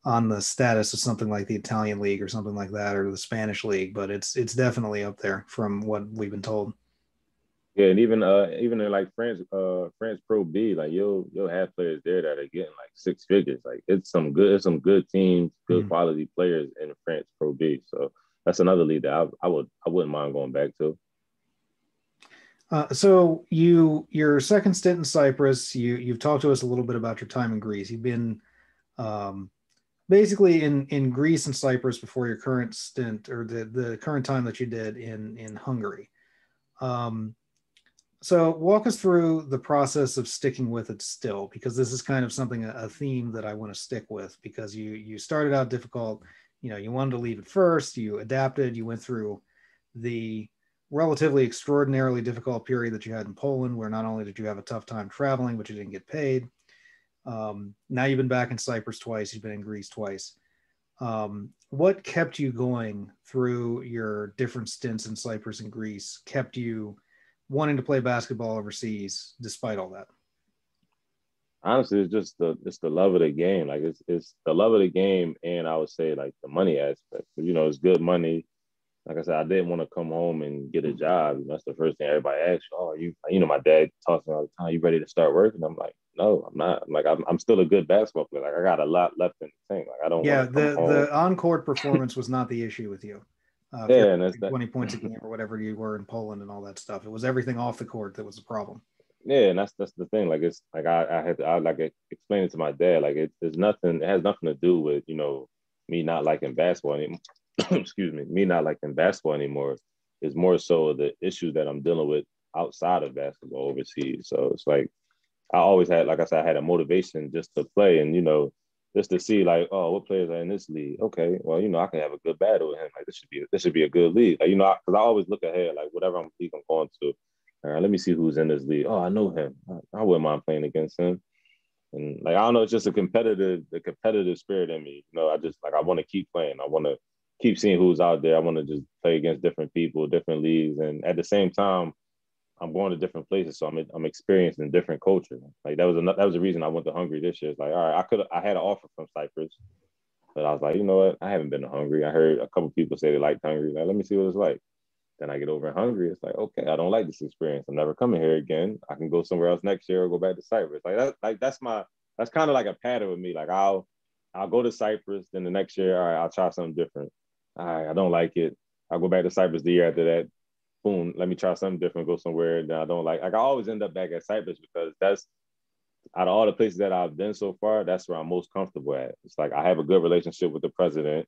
on the status of something like the Italian league or something like that, or the Spanish league, but it's, it's definitely up there from what we've been told. Yeah. And even, uh, even in like France, uh, France Pro B, like you'll, you'll have players there that are getting like six figures. Like it's some good, it's some good teams, good mm-hmm. quality players in France Pro B. So that's another league that I, I would, I wouldn't mind going back to. Uh, so you, your second stint in Cyprus, you, you've talked to us a little bit about your time in Greece. You've been, um, basically in, in Greece and Cyprus before your current stint or the, the current time that you did in, in Hungary. Um, so walk us through the process of sticking with it still, because this is kind of something, a theme that I want to stick with, because you, you started out difficult, you know, you wanted to leave at first, you adapted, you went through the relatively extraordinarily difficult period that you had in Poland, where not only did you have a tough time traveling, but you didn't get paid. Um, now you've been back in Cyprus twice, you've been in Greece twice. Um, what kept you going through your different stints in Cyprus and Greece, kept you wanting to play basketball overseas despite all that? Honestly, it's just the, it's the love of the game. Like it's, it's the love of the game. And I would say like the money aspect, you know, it's good money. Like I said, I didn't want to come home and get a job. That's the first thing everybody asks you. Oh, you, you know, my dad talks to me all the time, you ready to start working? I'm like, no, I'm not. I'm like, I'm, I'm still a good basketball player. Like I got a lot left in the tank. Like I don't. Yeah, the, the on-court performance was not the issue with you. Uh, yeah, and that's twenty that. points a game or whatever you were in Poland and all that stuff. It was everything off the court that was the problem. Yeah, and that's that's the thing. Like it's like I, I had to I like explain it to my dad. Like it, it's nothing. It has nothing to do with you know me not liking basketball anymore. Excuse me, me not liking basketball anymore. It's more so the issues that I'm dealing with outside of basketball overseas. So it's like. I always had, like I said, I had a motivation just to play and, you know, just to see like, oh, what players are in this league? Okay, well, you know, I can have a good battle with him. Like this should be, this should be a good league. Like, you know, because I, I always look ahead, like whatever I'm, league I'm going to, all right, let me see who's in this league. Oh, I know him. I, I wouldn't mind playing against him. And like, I don't know, it's just a competitive, the competitive spirit in me. You know, I just like, I want to keep playing. I want to keep seeing who's out there. I want to just play against different people, different leagues. And at the same time, I'm going to different places, so I'm I'm experiencing different culture. Like that was a, that was the reason I went to Hungary this year. It's like, all right, I could I had an offer from Cyprus, but I was like, you know what? I haven't been to Hungary. I heard a couple people say they liked Hungary. Like, let me see what it's like. Then I get over in Hungary. It's like, okay, I don't like this experience. I'm never coming here again. I can go somewhere else next year or go back to Cyprus. Like that, like that's my, that's kind of like a pattern with me. Like I'll, I'll go to Cyprus. Then the next year, all right, I'll try something different. All right, I don't like it. I'll go back to Cyprus the year after that. Boom, let me try something different. Go somewhere that I don't like. Like I always end up back at Cyprus because that's, out of all the places that I've been so far, that's where I'm most comfortable at. It's like I have a good relationship with the president.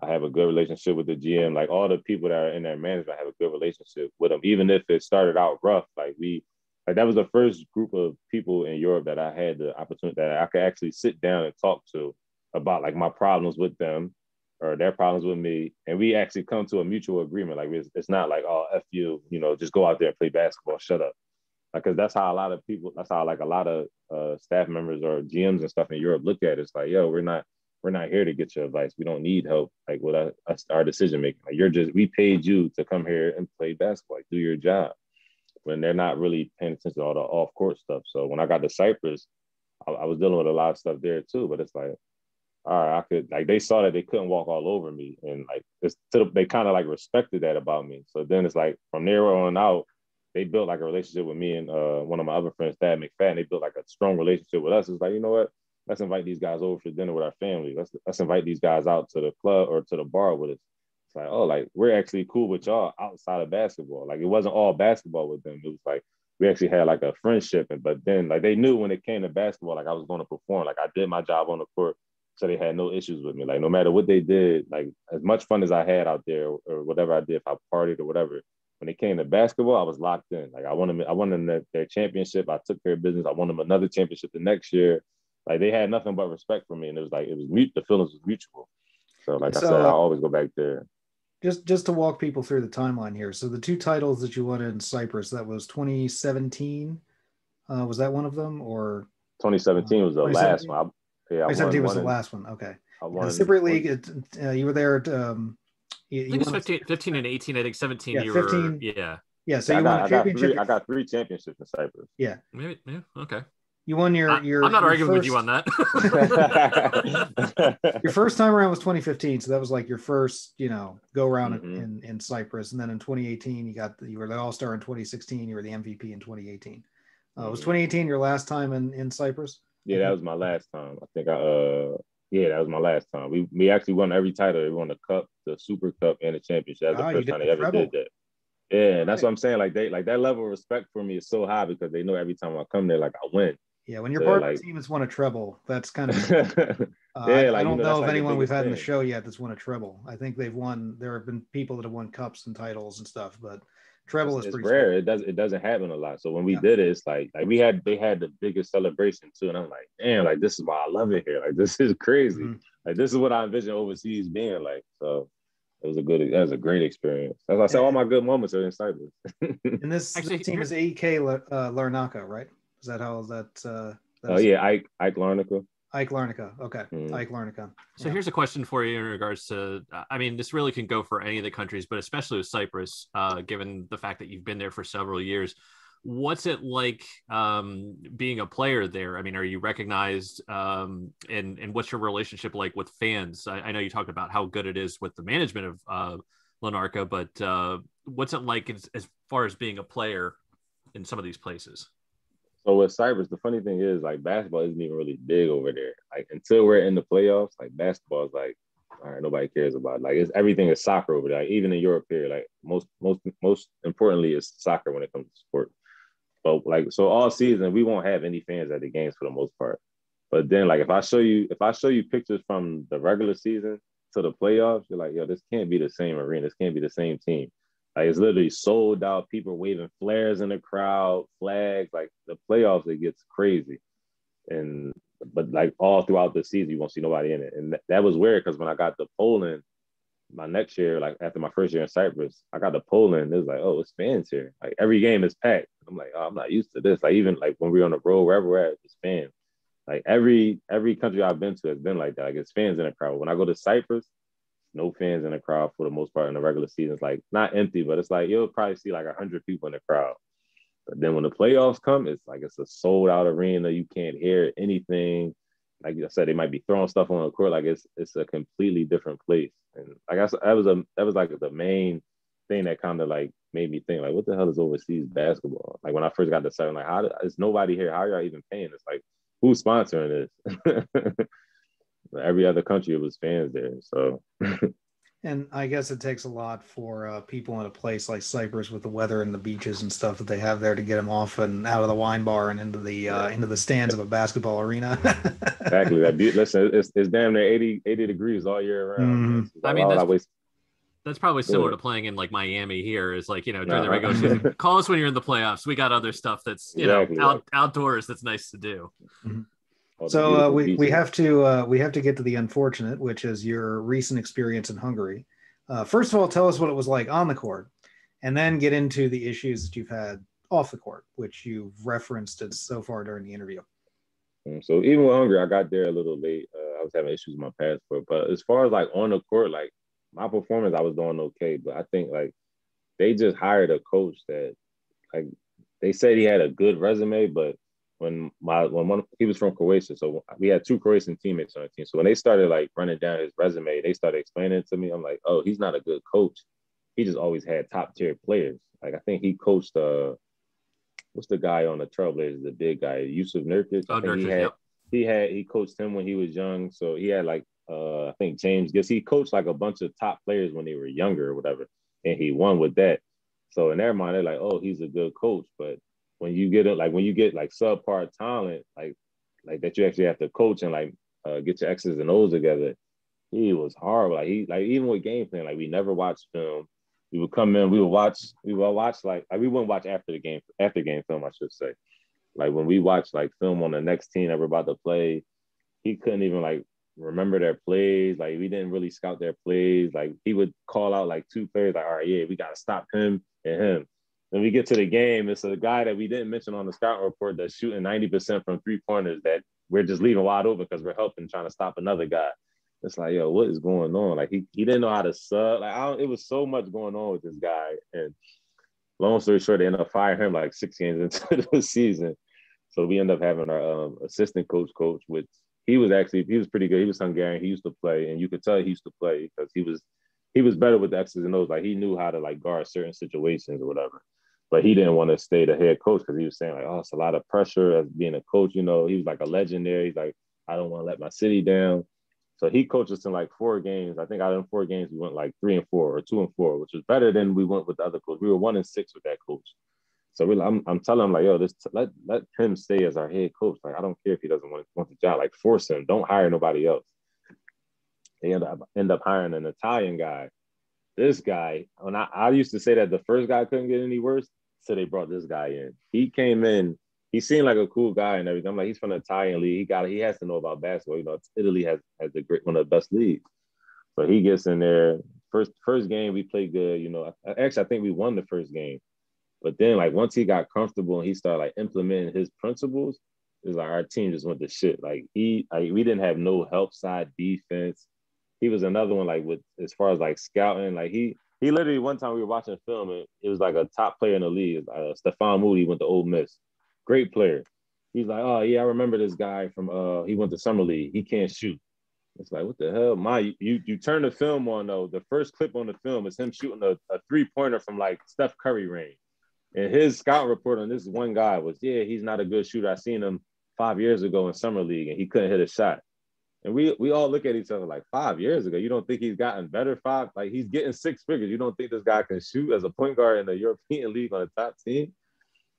I have a good relationship with the G M. Like all the people that are in their management, I have a good relationship with them, even if it started out rough. Like we, like that was the first group of people in Europe that I had the opportunity that I could actually sit down and talk to about like my problems with them or their problems with me. And we actually come to a mutual agreement. Like it's, it's not like, oh, F you, you know, just go out there and play basketball, shut up. Like, cause that's how a lot of people, that's how like a lot of uh, staff members or G Ms and stuff in Europe look at it. It's like, yo, we're not, we're not here to get your advice. We don't need help. Like with us, our decision making. Like you're just, we paid you to come here and play basketball. Like, do your job. When they're not really paying attention to all the off court stuff. So when I got to Cyprus, I, I was dealing with a lot of stuff there too. But it's like, all right, I could like they saw that they couldn't walk all over me, and like it's to the, they kind of like respected that about me. So then it's like from there on out, they built like a relationship with me and uh, one of my other friends, Thad McFadden. They built like a strong relationship with us. It's like, you know what? Let's invite these guys over for dinner with our family. Let's let's invite these guys out to the club or to the bar with us. It's like, oh, like we're actually cool with y'all outside of basketball. Like it wasn't all basketball with them. It was like we actually had like a friendship. And but then like they knew when it came to basketball, like I was going to perform. Like I did my job on the court, so they had no issues with me. Like no matter what they did, like as much fun as I had out there or whatever I did, if I partied or whatever, when it came to basketball, I was locked in. Like I won them, I won them their, their championship. I took care of business. I won them another championship the next year. Like they had nothing but respect for me, and it was like it was mute. The feelings was mutual. So, like so, I said, I always go back there. Just, just to walk people through the timeline here. So, the two titles that you won in Cyprus, that was twenty seventeen. Uh, was that one of them, or twenty seventeen uh, was the last one? I, yeah, twenty seventeen I won, was won the in, last one. Okay. I won the Cypriot League. It, uh, you were there. At, um, you, you I think it's fifteen, fifteen and eighteen. I think seventeen. Yeah, you fifteen. Were, yeah. Yeah. So yeah, you I got, won a championship. I got, three, I got three championships in Cyprus. Yeah. Maybe. Yeah. Okay. You won your, your, I'm not your arguing first... with you on that. Your first time around was twenty fifteen. So that was like your first, you know, go around mm-hmm. in, in Cyprus. And then in twenty eighteen, you got, the, you were the all-star in twenty sixteen. You were the M V P in twenty eighteen. Uh, was twenty eighteen your last time in, in Cyprus? Yeah, that was my last time. I think I, uh, yeah, that was my last time. We we actually won every title. We won the cup, the Super Cup, and the championship. That was oh, the first time they ever did that. Yeah, right. And that's what I'm saying. Like they, like that level of respect for me is so high because they know every time I come there, like I win. Yeah, when your so, partner like, team has won a treble, that's kind of. Uh, yeah, I, like, I don't you know, know of like anyone we've had thing. in the show yet that's won a treble. I think they've won. There have been people that have won cups and titles and stuff, but treble it's, is pretty it's rare. Special. It does. It doesn't happen a lot. So when we yeah. did it, it's like like we had they had the biggest celebration too, and I'm like, damn, like this is why I love it here. Like this is crazy. Mm-hmm. Like this is what I envision overseas being like. So it was a good. That was a great experience. As I said, all my good moments are in Cyprus. And this, Actually, this team is A E K uh, Larnaca, right? Is that how that? Uh, that oh is yeah, Ike Ike Larnaca. Ike Larnaca. Okay, mm. Ike Larnaca. So yeah. Here's a question for you in regards to. I mean, this really can go for any of the countries, but especially with Cyprus, uh, given the fact that you've been there for several years. What's it like um, being a player there? I mean, are you recognized? Um, and and what's your relationship like with fans? I, I know you talked about how good it is with the management of uh, Larnaca, but uh, what's it like as, as far as being a player in some of these places? So with Cyprus, the funny thing is, like, basketball isn't even really big over there. Like, until we're in the playoffs, like, basketball is like, all right, nobody cares about it. Like, it's, everything is soccer over there. Like, even in Europe here, like, most most most importantly is soccer when it comes to sport. But, like, so all season, we won't have any fans at the games for the most part. But then, like, if I show you if I show you pictures from the regular season to the playoffs, you're like, yo, this can't be the same arena. This can't be the same team. Like, it's literally sold out, people waving flares in the crowd, flags. Like, the playoffs, it gets crazy. And, but, like, all throughout the season, you won't see nobody in it. And th- that was weird because when I got to Poland, my next year, like, after my first year in Cyprus, I got to Poland. It was like, oh, it's fans here. Like, every game is packed. I'm like, oh, I'm not used to this. Like, even, like, when we're on the road, wherever we're at, it's fans. Like, every every country I've been to has been like that. Like, it's fans in the crowd. When I go to Cyprus, no fans in the crowd for the most part in the regular season. It's like not empty, but it's like you'll probably see like one hundred people in the crowd. But then when the playoffs come, it's like it's a sold out arena. You can't hear anything. Like I said, they might be throwing stuff on the court. Like it's it's a completely different place. And like I said, that was a that was like the main thing that kind of like made me think, like, what the hell is overseas basketball? Like, when I first got the site, I'm like, how do, is nobody here? How are y'all even paying? It's like, who's sponsoring this? Every other country, it was fans there. So, and I guess it takes a lot for uh, people in a place like Cyprus with the weather and the beaches and stuff that they have there to get them off and out of the wine bar and into the uh, into the stands of a basketball arena. Exactly. That be- listen, it's, it's damn near eighty, eighty degrees all year around. Mm-hmm. I mean, that's, I waste- that's probably similar yeah. to playing in like Miami. Here is like, you know, during nah, the regular season, call us when you're in the playoffs. We got other stuff that's you exactly, know out, right. outdoors that's nice to do. Mm-hmm. So uh, we, we have to uh, we have to get to the unfortunate, which is your recent experience in Hungary. Uh, first of all, tell us what it was like on the court, and then get into the issues that you've had off the court, which you've referenced it so far during the interview. So even with Hungary, I got there a little late. Uh, I was having issues with my passport, but as far as like on the court, like my performance, I was doing okay. But I think like they just hired a coach that like they said he had a good resume, but When my when one he was from Croatia, so we had two Croatian teammates on the team. So when they started like running down his resume, they started explaining it to me. I'm like, oh, he's not a good coach. He just always had top tier players. Like I think he coached uh, what's the guy on the Trailblazers, the big guy, Jusuf Nurkić. Oh, Nurkić, he had, yep. he had he coached him when he was young. So he had like uh, I think James Gibbs. He coached like a bunch of top players when they were younger or whatever, and he won with that. So in their mind, they're like, oh, he's a good coach, but when you get it, like when you get like subpar talent, like like that you actually have to coach and like uh, get your X's and O's together. He was horrible. Like he like even with game plan, like we never watched film. We would come in, we would watch, we would watch like, like we wouldn't watch after the game, after game film, I should say. Like when we watched like film on the next team that we're about to play, he couldn't even like remember their plays. Like we didn't really scout their plays. Like he would call out like two players, like, all right, yeah, we gotta stop him and him. When we get to the game, it's a guy that we didn't mention on the scout report that's shooting ninety percent from three-pointers that we're just leaving wide open because we're helping trying to stop another guy. It's like, yo, what is going on? Like, he, he didn't know how to sub. Like, I don't, it was so much going on with this guy. And long story short, they ended up firing him like six games into the season. So we ended up having our um, assistant coach coach, which he was actually, he was pretty good. He was Hungarian. He used to play. And you could tell he used to play because he was he was better with the X's and O's. Like, he knew how to, like, guard certain situations or whatever. But he didn't want to stay the head coach because he was saying, like, oh, it's a lot of pressure as being a coach. You know, he was like a legend there. He's like, I don't want to let my city down. So he coached us in like four games. I think out of four games, we went like three and four or two and four, which was better than we went with the other coach. We were one and six with that coach. So we, I'm, I'm telling him, like, yo, this, let, let him stay as our head coach. Like, I don't care if he doesn't want, want the job. Like, force him. Don't hire nobody else. They end up, end up hiring an Italian guy. This guy, when I, I used to say that the first guy couldn't get any worse. So they brought this guy in. He came in. He seemed like a cool guy and everything. I'm like, he's from the Italian league. He got. He has to know about basketball. You know, Italy has has the great one of the best leagues. So he gets in there. First first game we played good. You know, actually I think we won the first game. But then like once he got comfortable and he started like implementing his principles, it's like our team just went to shit. Like he, like, we didn't have no help side defense. He was another one like with as far as like scouting. Like he. He literally, one time we were watching a film, and it was like a top player in the league. Uh, Stephon Moody went to Ole Miss. Great player. He's like, oh, yeah, I remember this guy from, uh, he went to Summer League. He can't shoot. It's like, what the hell? My, you you turn the film on, though. The first clip on the film is him shooting a, a three-pointer from, like, Steph Curry range. And his scout report on this one guy was, yeah, he's not a good shooter. I seen him five years ago in Summer League, and he couldn't hit a shot. And we we all look at each other like five years ago. You don't think he's gotten better five? Like he's getting six figures. You don't think this guy can shoot as a point guard in the European league on a top team?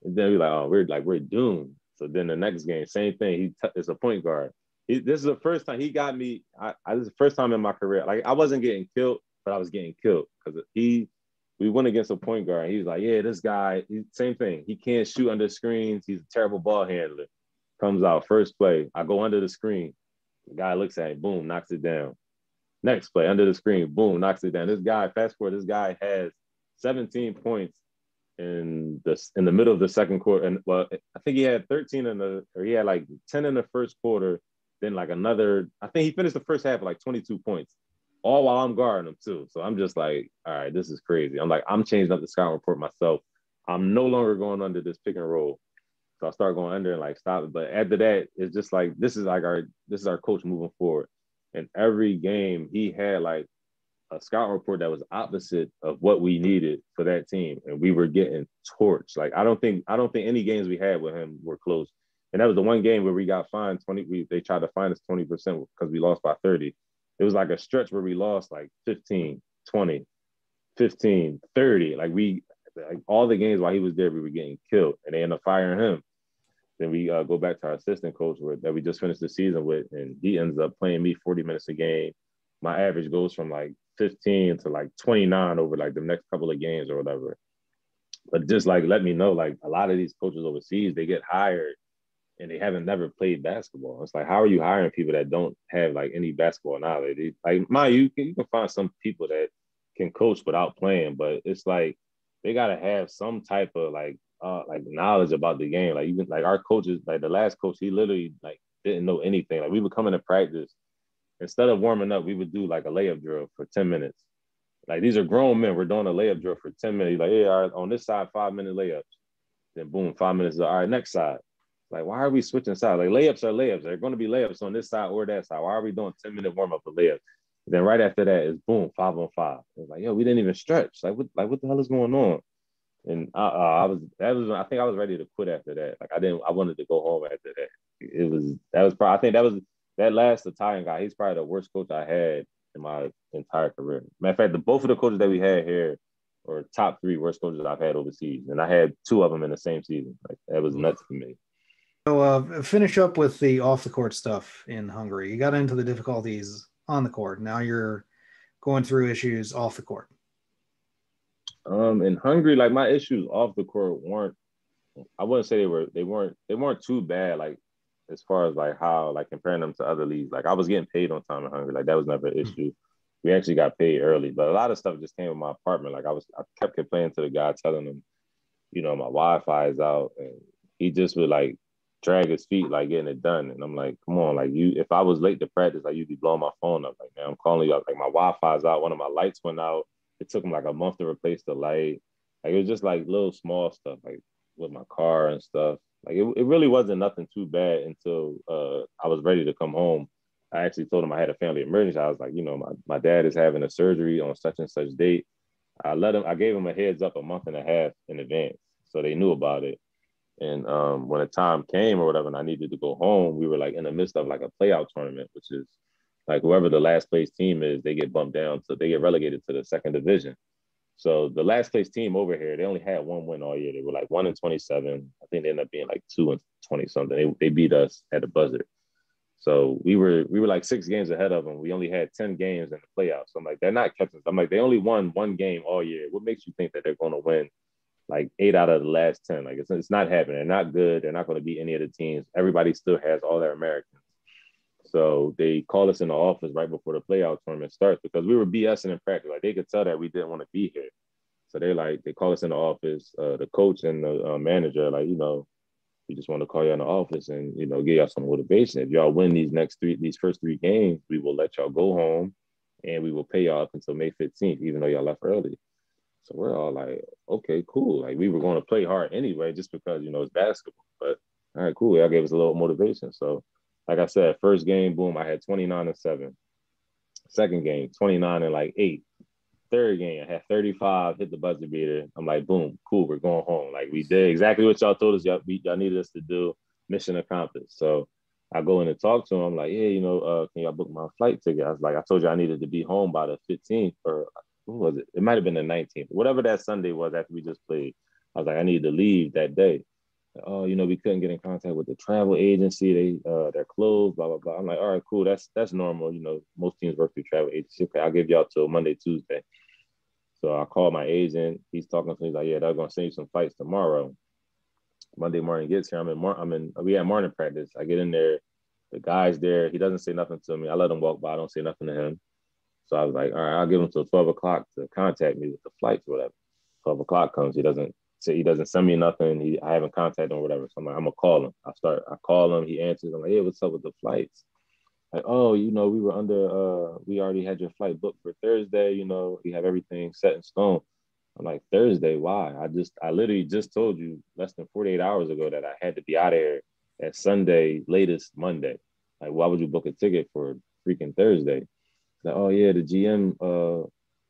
And then we're like, oh, we're like we're doomed. So then the next game, same thing. He t- is a point guard. He, this is the first time he got me. I, I this is the first time in my career. Like I wasn't getting killed, but I was getting killed because he we went against a point guard. And he was like, yeah, this guy. He, same thing. He can't shoot under screens. He's a terrible ball handler. Comes out first play. I go under the screen. The guy looks at him, boom, knocks it down. Next play, under the screen, boom, knocks it down. This guy, fast forward, this guy has seventeen points in the, in the middle of the second quarter. And well, I think he had thirteen in the, or he had like ten in the first quarter, then like another, I think he finished the first half with like twenty-two points, all while I'm guarding him too. So I'm just like, all right, this is crazy. I'm like, I'm changing up the scout report myself. I'm no longer going under this pick and roll. So I start going under and like stop it. But after that, it's just like this is like our this is our coach moving forward. And every game he had like a scout report that was opposite of what we needed for that team, and we were getting torched. Like I don't think I don't think any games we had with him were close. And that was the one game where we got fined twenty. We, they tried to fine us twenty percent because we lost by thirty. It was like a stretch where we lost like fifteen, twenty, fifteen, thirty. Like we, like all the games while he was there, we were getting killed, and they end up firing him. Then we uh, go back to our assistant coach where, that we just finished the season with, and he ends up playing me forty minutes a game. My average goes from like fifteen to like twenty-nine over like the next couple of games or whatever. But just like let me know, like a lot of these coaches overseas, they get hired and they haven't never played basketball. It's like, how are you hiring people that don't have like any basketball knowledge? They, like, mind you, you can find some people that can coach without playing, but it's like they gotta have some type of like uh, like knowledge about the game. Like even like our coaches, like the last coach, he literally like didn't know anything. Like we would come into practice, instead of warming up, we would do like a layup drill for ten minutes. Like these are grown men, we're doing a layup drill for ten minutes. Like, hey, all right, on this side, five minute layups. Then boom, five minutes. All right, next side. Like, why are we switching sides? Like, layups are layups. They're going to be layups on this side or that side. Why are we doing ten-minute warm-up for layups? And then right after that is, boom, five on five. It's like, yo, we didn't even stretch. Like, what like what the hell is going on? And I, uh, I was, that was, I think I was ready to quit after that. Like, I didn't, I wanted to go home after that. It was, that was probably, I think that was, that last Italian guy, he's probably the worst coach I had in my entire career. Matter of fact, the, both of the coaches that we had here were top three worst coaches I've had overseas. And I had two of them in the same season. Like, that was nuts for me. So uh, finish up with the off-the-court stuff in Hungary. You got into the difficulties on the court. Now you're going through issues off the court. Um, in Hungary, like my issues off the court weren't, I wouldn't say they were, they weren't, they weren't too bad. Like as far as like how, like comparing them to other leagues, like I was getting paid on time in Hungary. Like that was never an issue. Mm-hmm. We actually got paid early, but a lot of stuff just came with my apartment. Like I was, I kept complaining to the guy, telling him, you know, my Wi-Fi is out, and he just would like drag his feet, like getting it done. And I'm like, come on, like you, if I was late to practice, like you'd be blowing my phone up. Like, man, I'm calling you up. Like my Wi-Fi's out. One of my lights went out. It took him like a month to replace the light. Like it was just like little small stuff, like with my car and stuff. Like it, it really wasn't nothing too bad until uh, I was ready to come home. I actually told him I had a family emergency. I was like, you know, my, my dad is having a surgery on such and such date. I let him, I gave him a heads up a month and a half in advance. So they knew about it. And um, when the time came or whatever, and I needed to go home, we were like in the midst of like a playoff tournament, which is like whoever the last place team is, they get bumped down. So they get relegated to the second division. So the last place team over here, they only had one win all year. They were like one and twenty-seven. I think they ended up being like two and twenty something. They, they beat us at the buzzer. So we were, we were like six games ahead of them. We only had ten games in the playoffs. So I'm like, they're not kept. I'm like, they only won one game all year. What makes you think that they're going to win like eight out of the last ten? Like, it's, it's not happening. They're not good. They're not going to beat any of the teams. Everybody still has all their Americans. So they called us in the office right before the playoff tournament starts because we were BSing in practice. Like, they could tell that we didn't want to be here. So they like, they call us in the office, uh, the coach and the uh, manager, like, you know, we just want to call you in the office and, you know, give y'all some motivation. If y'all win these next three, these first three games, we will let y'all go home and we will pay y'all up until May fifteenth, even though y'all left early. So we're all like, okay, cool. Like, we were going to play hard anyway, just because, you know, it's basketball. But all right, cool. Y'all gave us a little motivation. So like I said, first game, boom, I had twenty-nine and seven. Second game, twenty-nine and like eight. Third game, I had thirty-five, hit the buzzer beater. I'm like, boom, cool, we're going home. Like, we did exactly what y'all told us y'all, we, y'all needed us to do. Mission accomplished. So I go in and talk to him. I'm like, yeah, you know, uh, can y'all book my flight ticket? I was like, I told you I needed to be home by the fifteenth or who was it? It might have been the nineteenth, whatever that Sunday was after we just played. I was like, I need to leave that day. Oh, you know, we couldn't get in contact with the travel agency. They, uh, they're closed, blah, blah, blah. I'm like, all right, cool. That's that's normal. You know, most teams work through travel agency. Okay, I'll give y'all till Monday, Tuesday. So I called my agent. He's talking to me. He's like, yeah, they're going to send you some flights tomorrow. Monday morning gets here. I'm in, Mar- I'm in, we had morning practice. I get in there. The guy's there. He doesn't say nothing to me. I let him walk by. I don't say nothing to him. So I was like, all right, I'll give him till twelve o'clock to contact me with the flights or whatever. twelve o'clock comes. He doesn't say, he doesn't send me nothing. He, I haven't contacted him or whatever. So I'm like, I'm going to call him. I start, I call him. He answers. I'm like, hey, what's up with the flights? Like, oh, you know, we were under, uh, we already had your flight booked for Thursday. You know, we have everything set in stone. I'm like, Thursday? Why? I just, I literally just told you less than forty-eight hours ago that I had to be out of here at Sunday, latest Monday. Like, why would you book a ticket for freaking Thursday? Like, oh yeah, the G M uh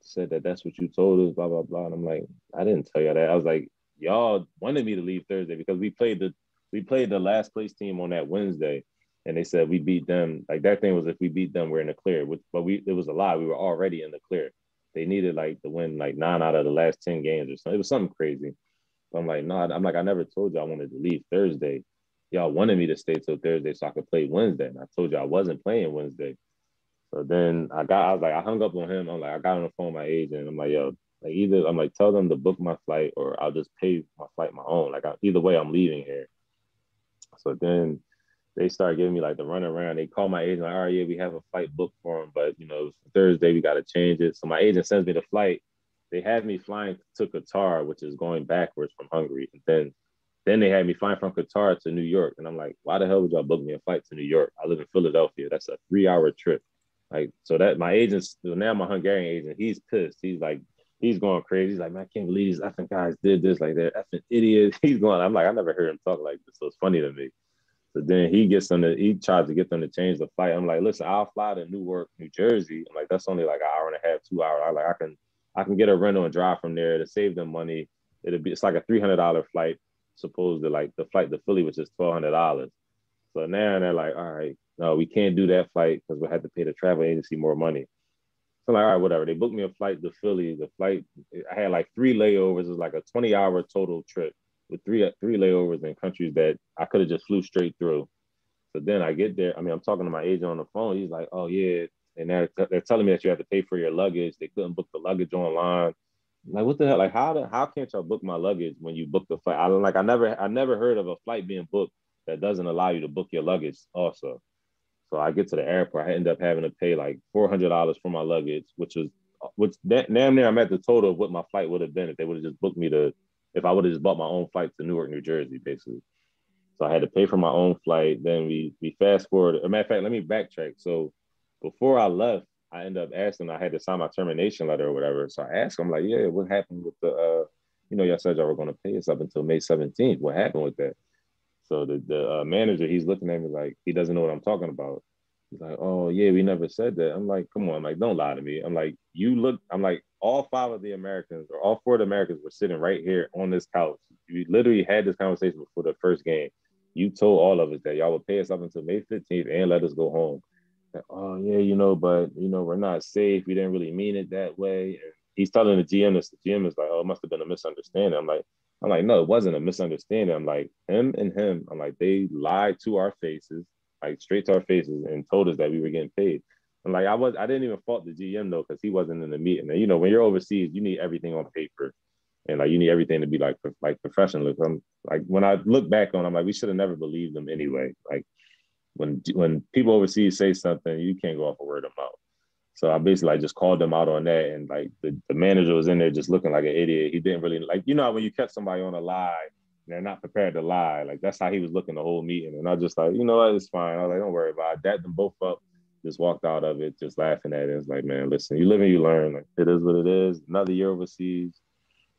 said that that's what you told us, blah, blah, blah. And I'm like, I didn't tell y'all that. I was like, y'all wanted me to leave Thursday because we played the we played the last place team on that Wednesday. And they said we beat them. Like, that thing was, if we beat them, we're in the clear. But we it was a lie. We were already in the clear. They needed, like, to win, like, nine out of the last ten games or something. It was something crazy. But I'm like, no, nah. I'm like, I never told you I wanted to leave Thursday. Y'all wanted me to stay till Thursday so I could play Wednesday. And I told you I wasn't playing Wednesday. So then I got, I was like, I hung up on him. I'm like, I got on the phone with my agent. And I'm like, yo, like, either, I'm like, tell them to book my flight or I'll just pay my flight my own. Like, I, either way, I'm leaving here. So then they started giving me, like, the runaround. They called my agent, like, all right, yeah, we have a flight booked for him, but, you know, it was Thursday, we got to change it. So my agent sends me the flight. They had me flying to Qatar, which is going backwards from Hungary. And then then they had me flying from Qatar to New York. And I'm like, why the hell would y'all book me a flight to New York? I live in Philadelphia. That's a three-hour trip. Like, so that my agent, now my Hungarian agent, he's pissed. He's like, he's going crazy. He's like, man, I can't believe these effing guys did this. Like, they're effing idiots. He's going, I'm like, I never heard him talk like this. So it's funny to me. So then he gets them to, he tries to get them to change the flight. I'm like, listen, I'll fly to Newark, New Jersey. I'm like, that's only like an hour and a half, two hours. I'm like, I can, I can get a rental and drive from there to save them money. It'll be, it's like a three hundred dollars flight, supposed to, like, the flight to Philly, which is twelve hundred dollars. So now they're like, all right, no, we can't do that flight because we'll have to pay the travel agency more money. So I'm like, all right, whatever. They booked me a flight to Philly. The flight, I had like three layovers. It was like a twenty hour total trip with three three layovers in countries that I could have just flew straight through. So then I get there. I mean, I'm talking to my agent on the phone. He's like, oh, yeah. And they're, they're telling me that you have to pay for your luggage. They couldn't book the luggage online. I'm like, what the hell? Like, how the, how can't y'all book my luggage when you book the flight? I don't, like, I never I never heard of a flight being booked that doesn't allow you to book your luggage also. So I get to the airport. I end up having to pay like four hundred dollars for my luggage, which is, which damn near I'm at the total of what my flight would have been if they would have just booked me to, if I would have just bought my own flight to Newark, New Jersey, basically. So I had to pay for my own flight. Then we we fast forward. As a matter of fact, let me backtrack. So before I left, I ended up asking, I had to sign my termination letter or whatever. So I asked him, like, yeah, what happened with the, uh, you know, y'all said y'all were going to pay us up until May seventeenth. What happened with that? So the, the uh, manager, he's looking at me like, he doesn't know what I'm talking about. He's like, oh, yeah, we never said that. I'm like, come on, I'm like, don't lie to me. I'm like, you look, I'm like, all five of the Americans or all four of the Americans were sitting right here on this couch. You literally had this conversation before the first game. You told all of us that y'all would pay us up until May fifteenth and let us go home. Like, oh, yeah, you know, but, you know, we're not safe. We didn't really mean it that way. And he's telling the G M this. The G M is like, oh, it must have been a misunderstanding. I'm like, I'm like, no, it wasn't a misunderstanding. I'm like, him and him, I'm like, they lied to our faces, like straight to our faces, and told us that we were getting paid. And like I was, I didn't even fault the G M though, because he wasn't in the meeting. And you know, when you're overseas, you need everything on paper, and like you need everything to be like like professional. I'm, like when I look back on, I'm like, we should have never believed them anyway. Like when when people overseas say something, you can't go off a word of mouth. So I basically like just called them out on that, and like the, the manager was in there just looking like an idiot. He didn't really like, you know, when you catch somebody on a lie, and they're not prepared to lie. Like that's how he was looking the whole meeting, and I just like, you know what, it's fine. I was like, don't worry about it. Dapped them both up. Just walked out of it, just laughing at it. It's like, man, listen, you live and you learn. Like, it is what it is. Another year overseas.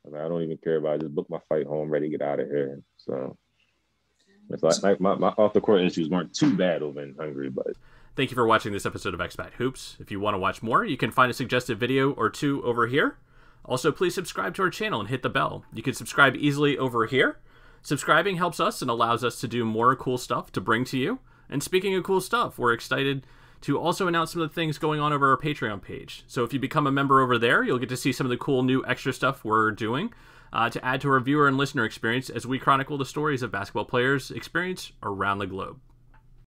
I, mean, I don't even care about it. I just booked my flight home, ready to get out of here. So it's like, like my, my off the court issues weren't too bad over in Hungary, but. Thank you for watching this episode of Expat Hoops. If you want to watch more, you can find a suggested video or two over here. Also, please subscribe to our channel and hit the bell. You can subscribe easily over here. Subscribing helps us and allows us to do more cool stuff to bring to you. And speaking of cool stuff, we're excited to also announce some of the things going on over our Patreon page. So if you become a member over there, you'll get to see some of the cool new extra stuff we're doing uh, to add to our viewer and listener experience as we chronicle the stories of basketball players' experience around the globe.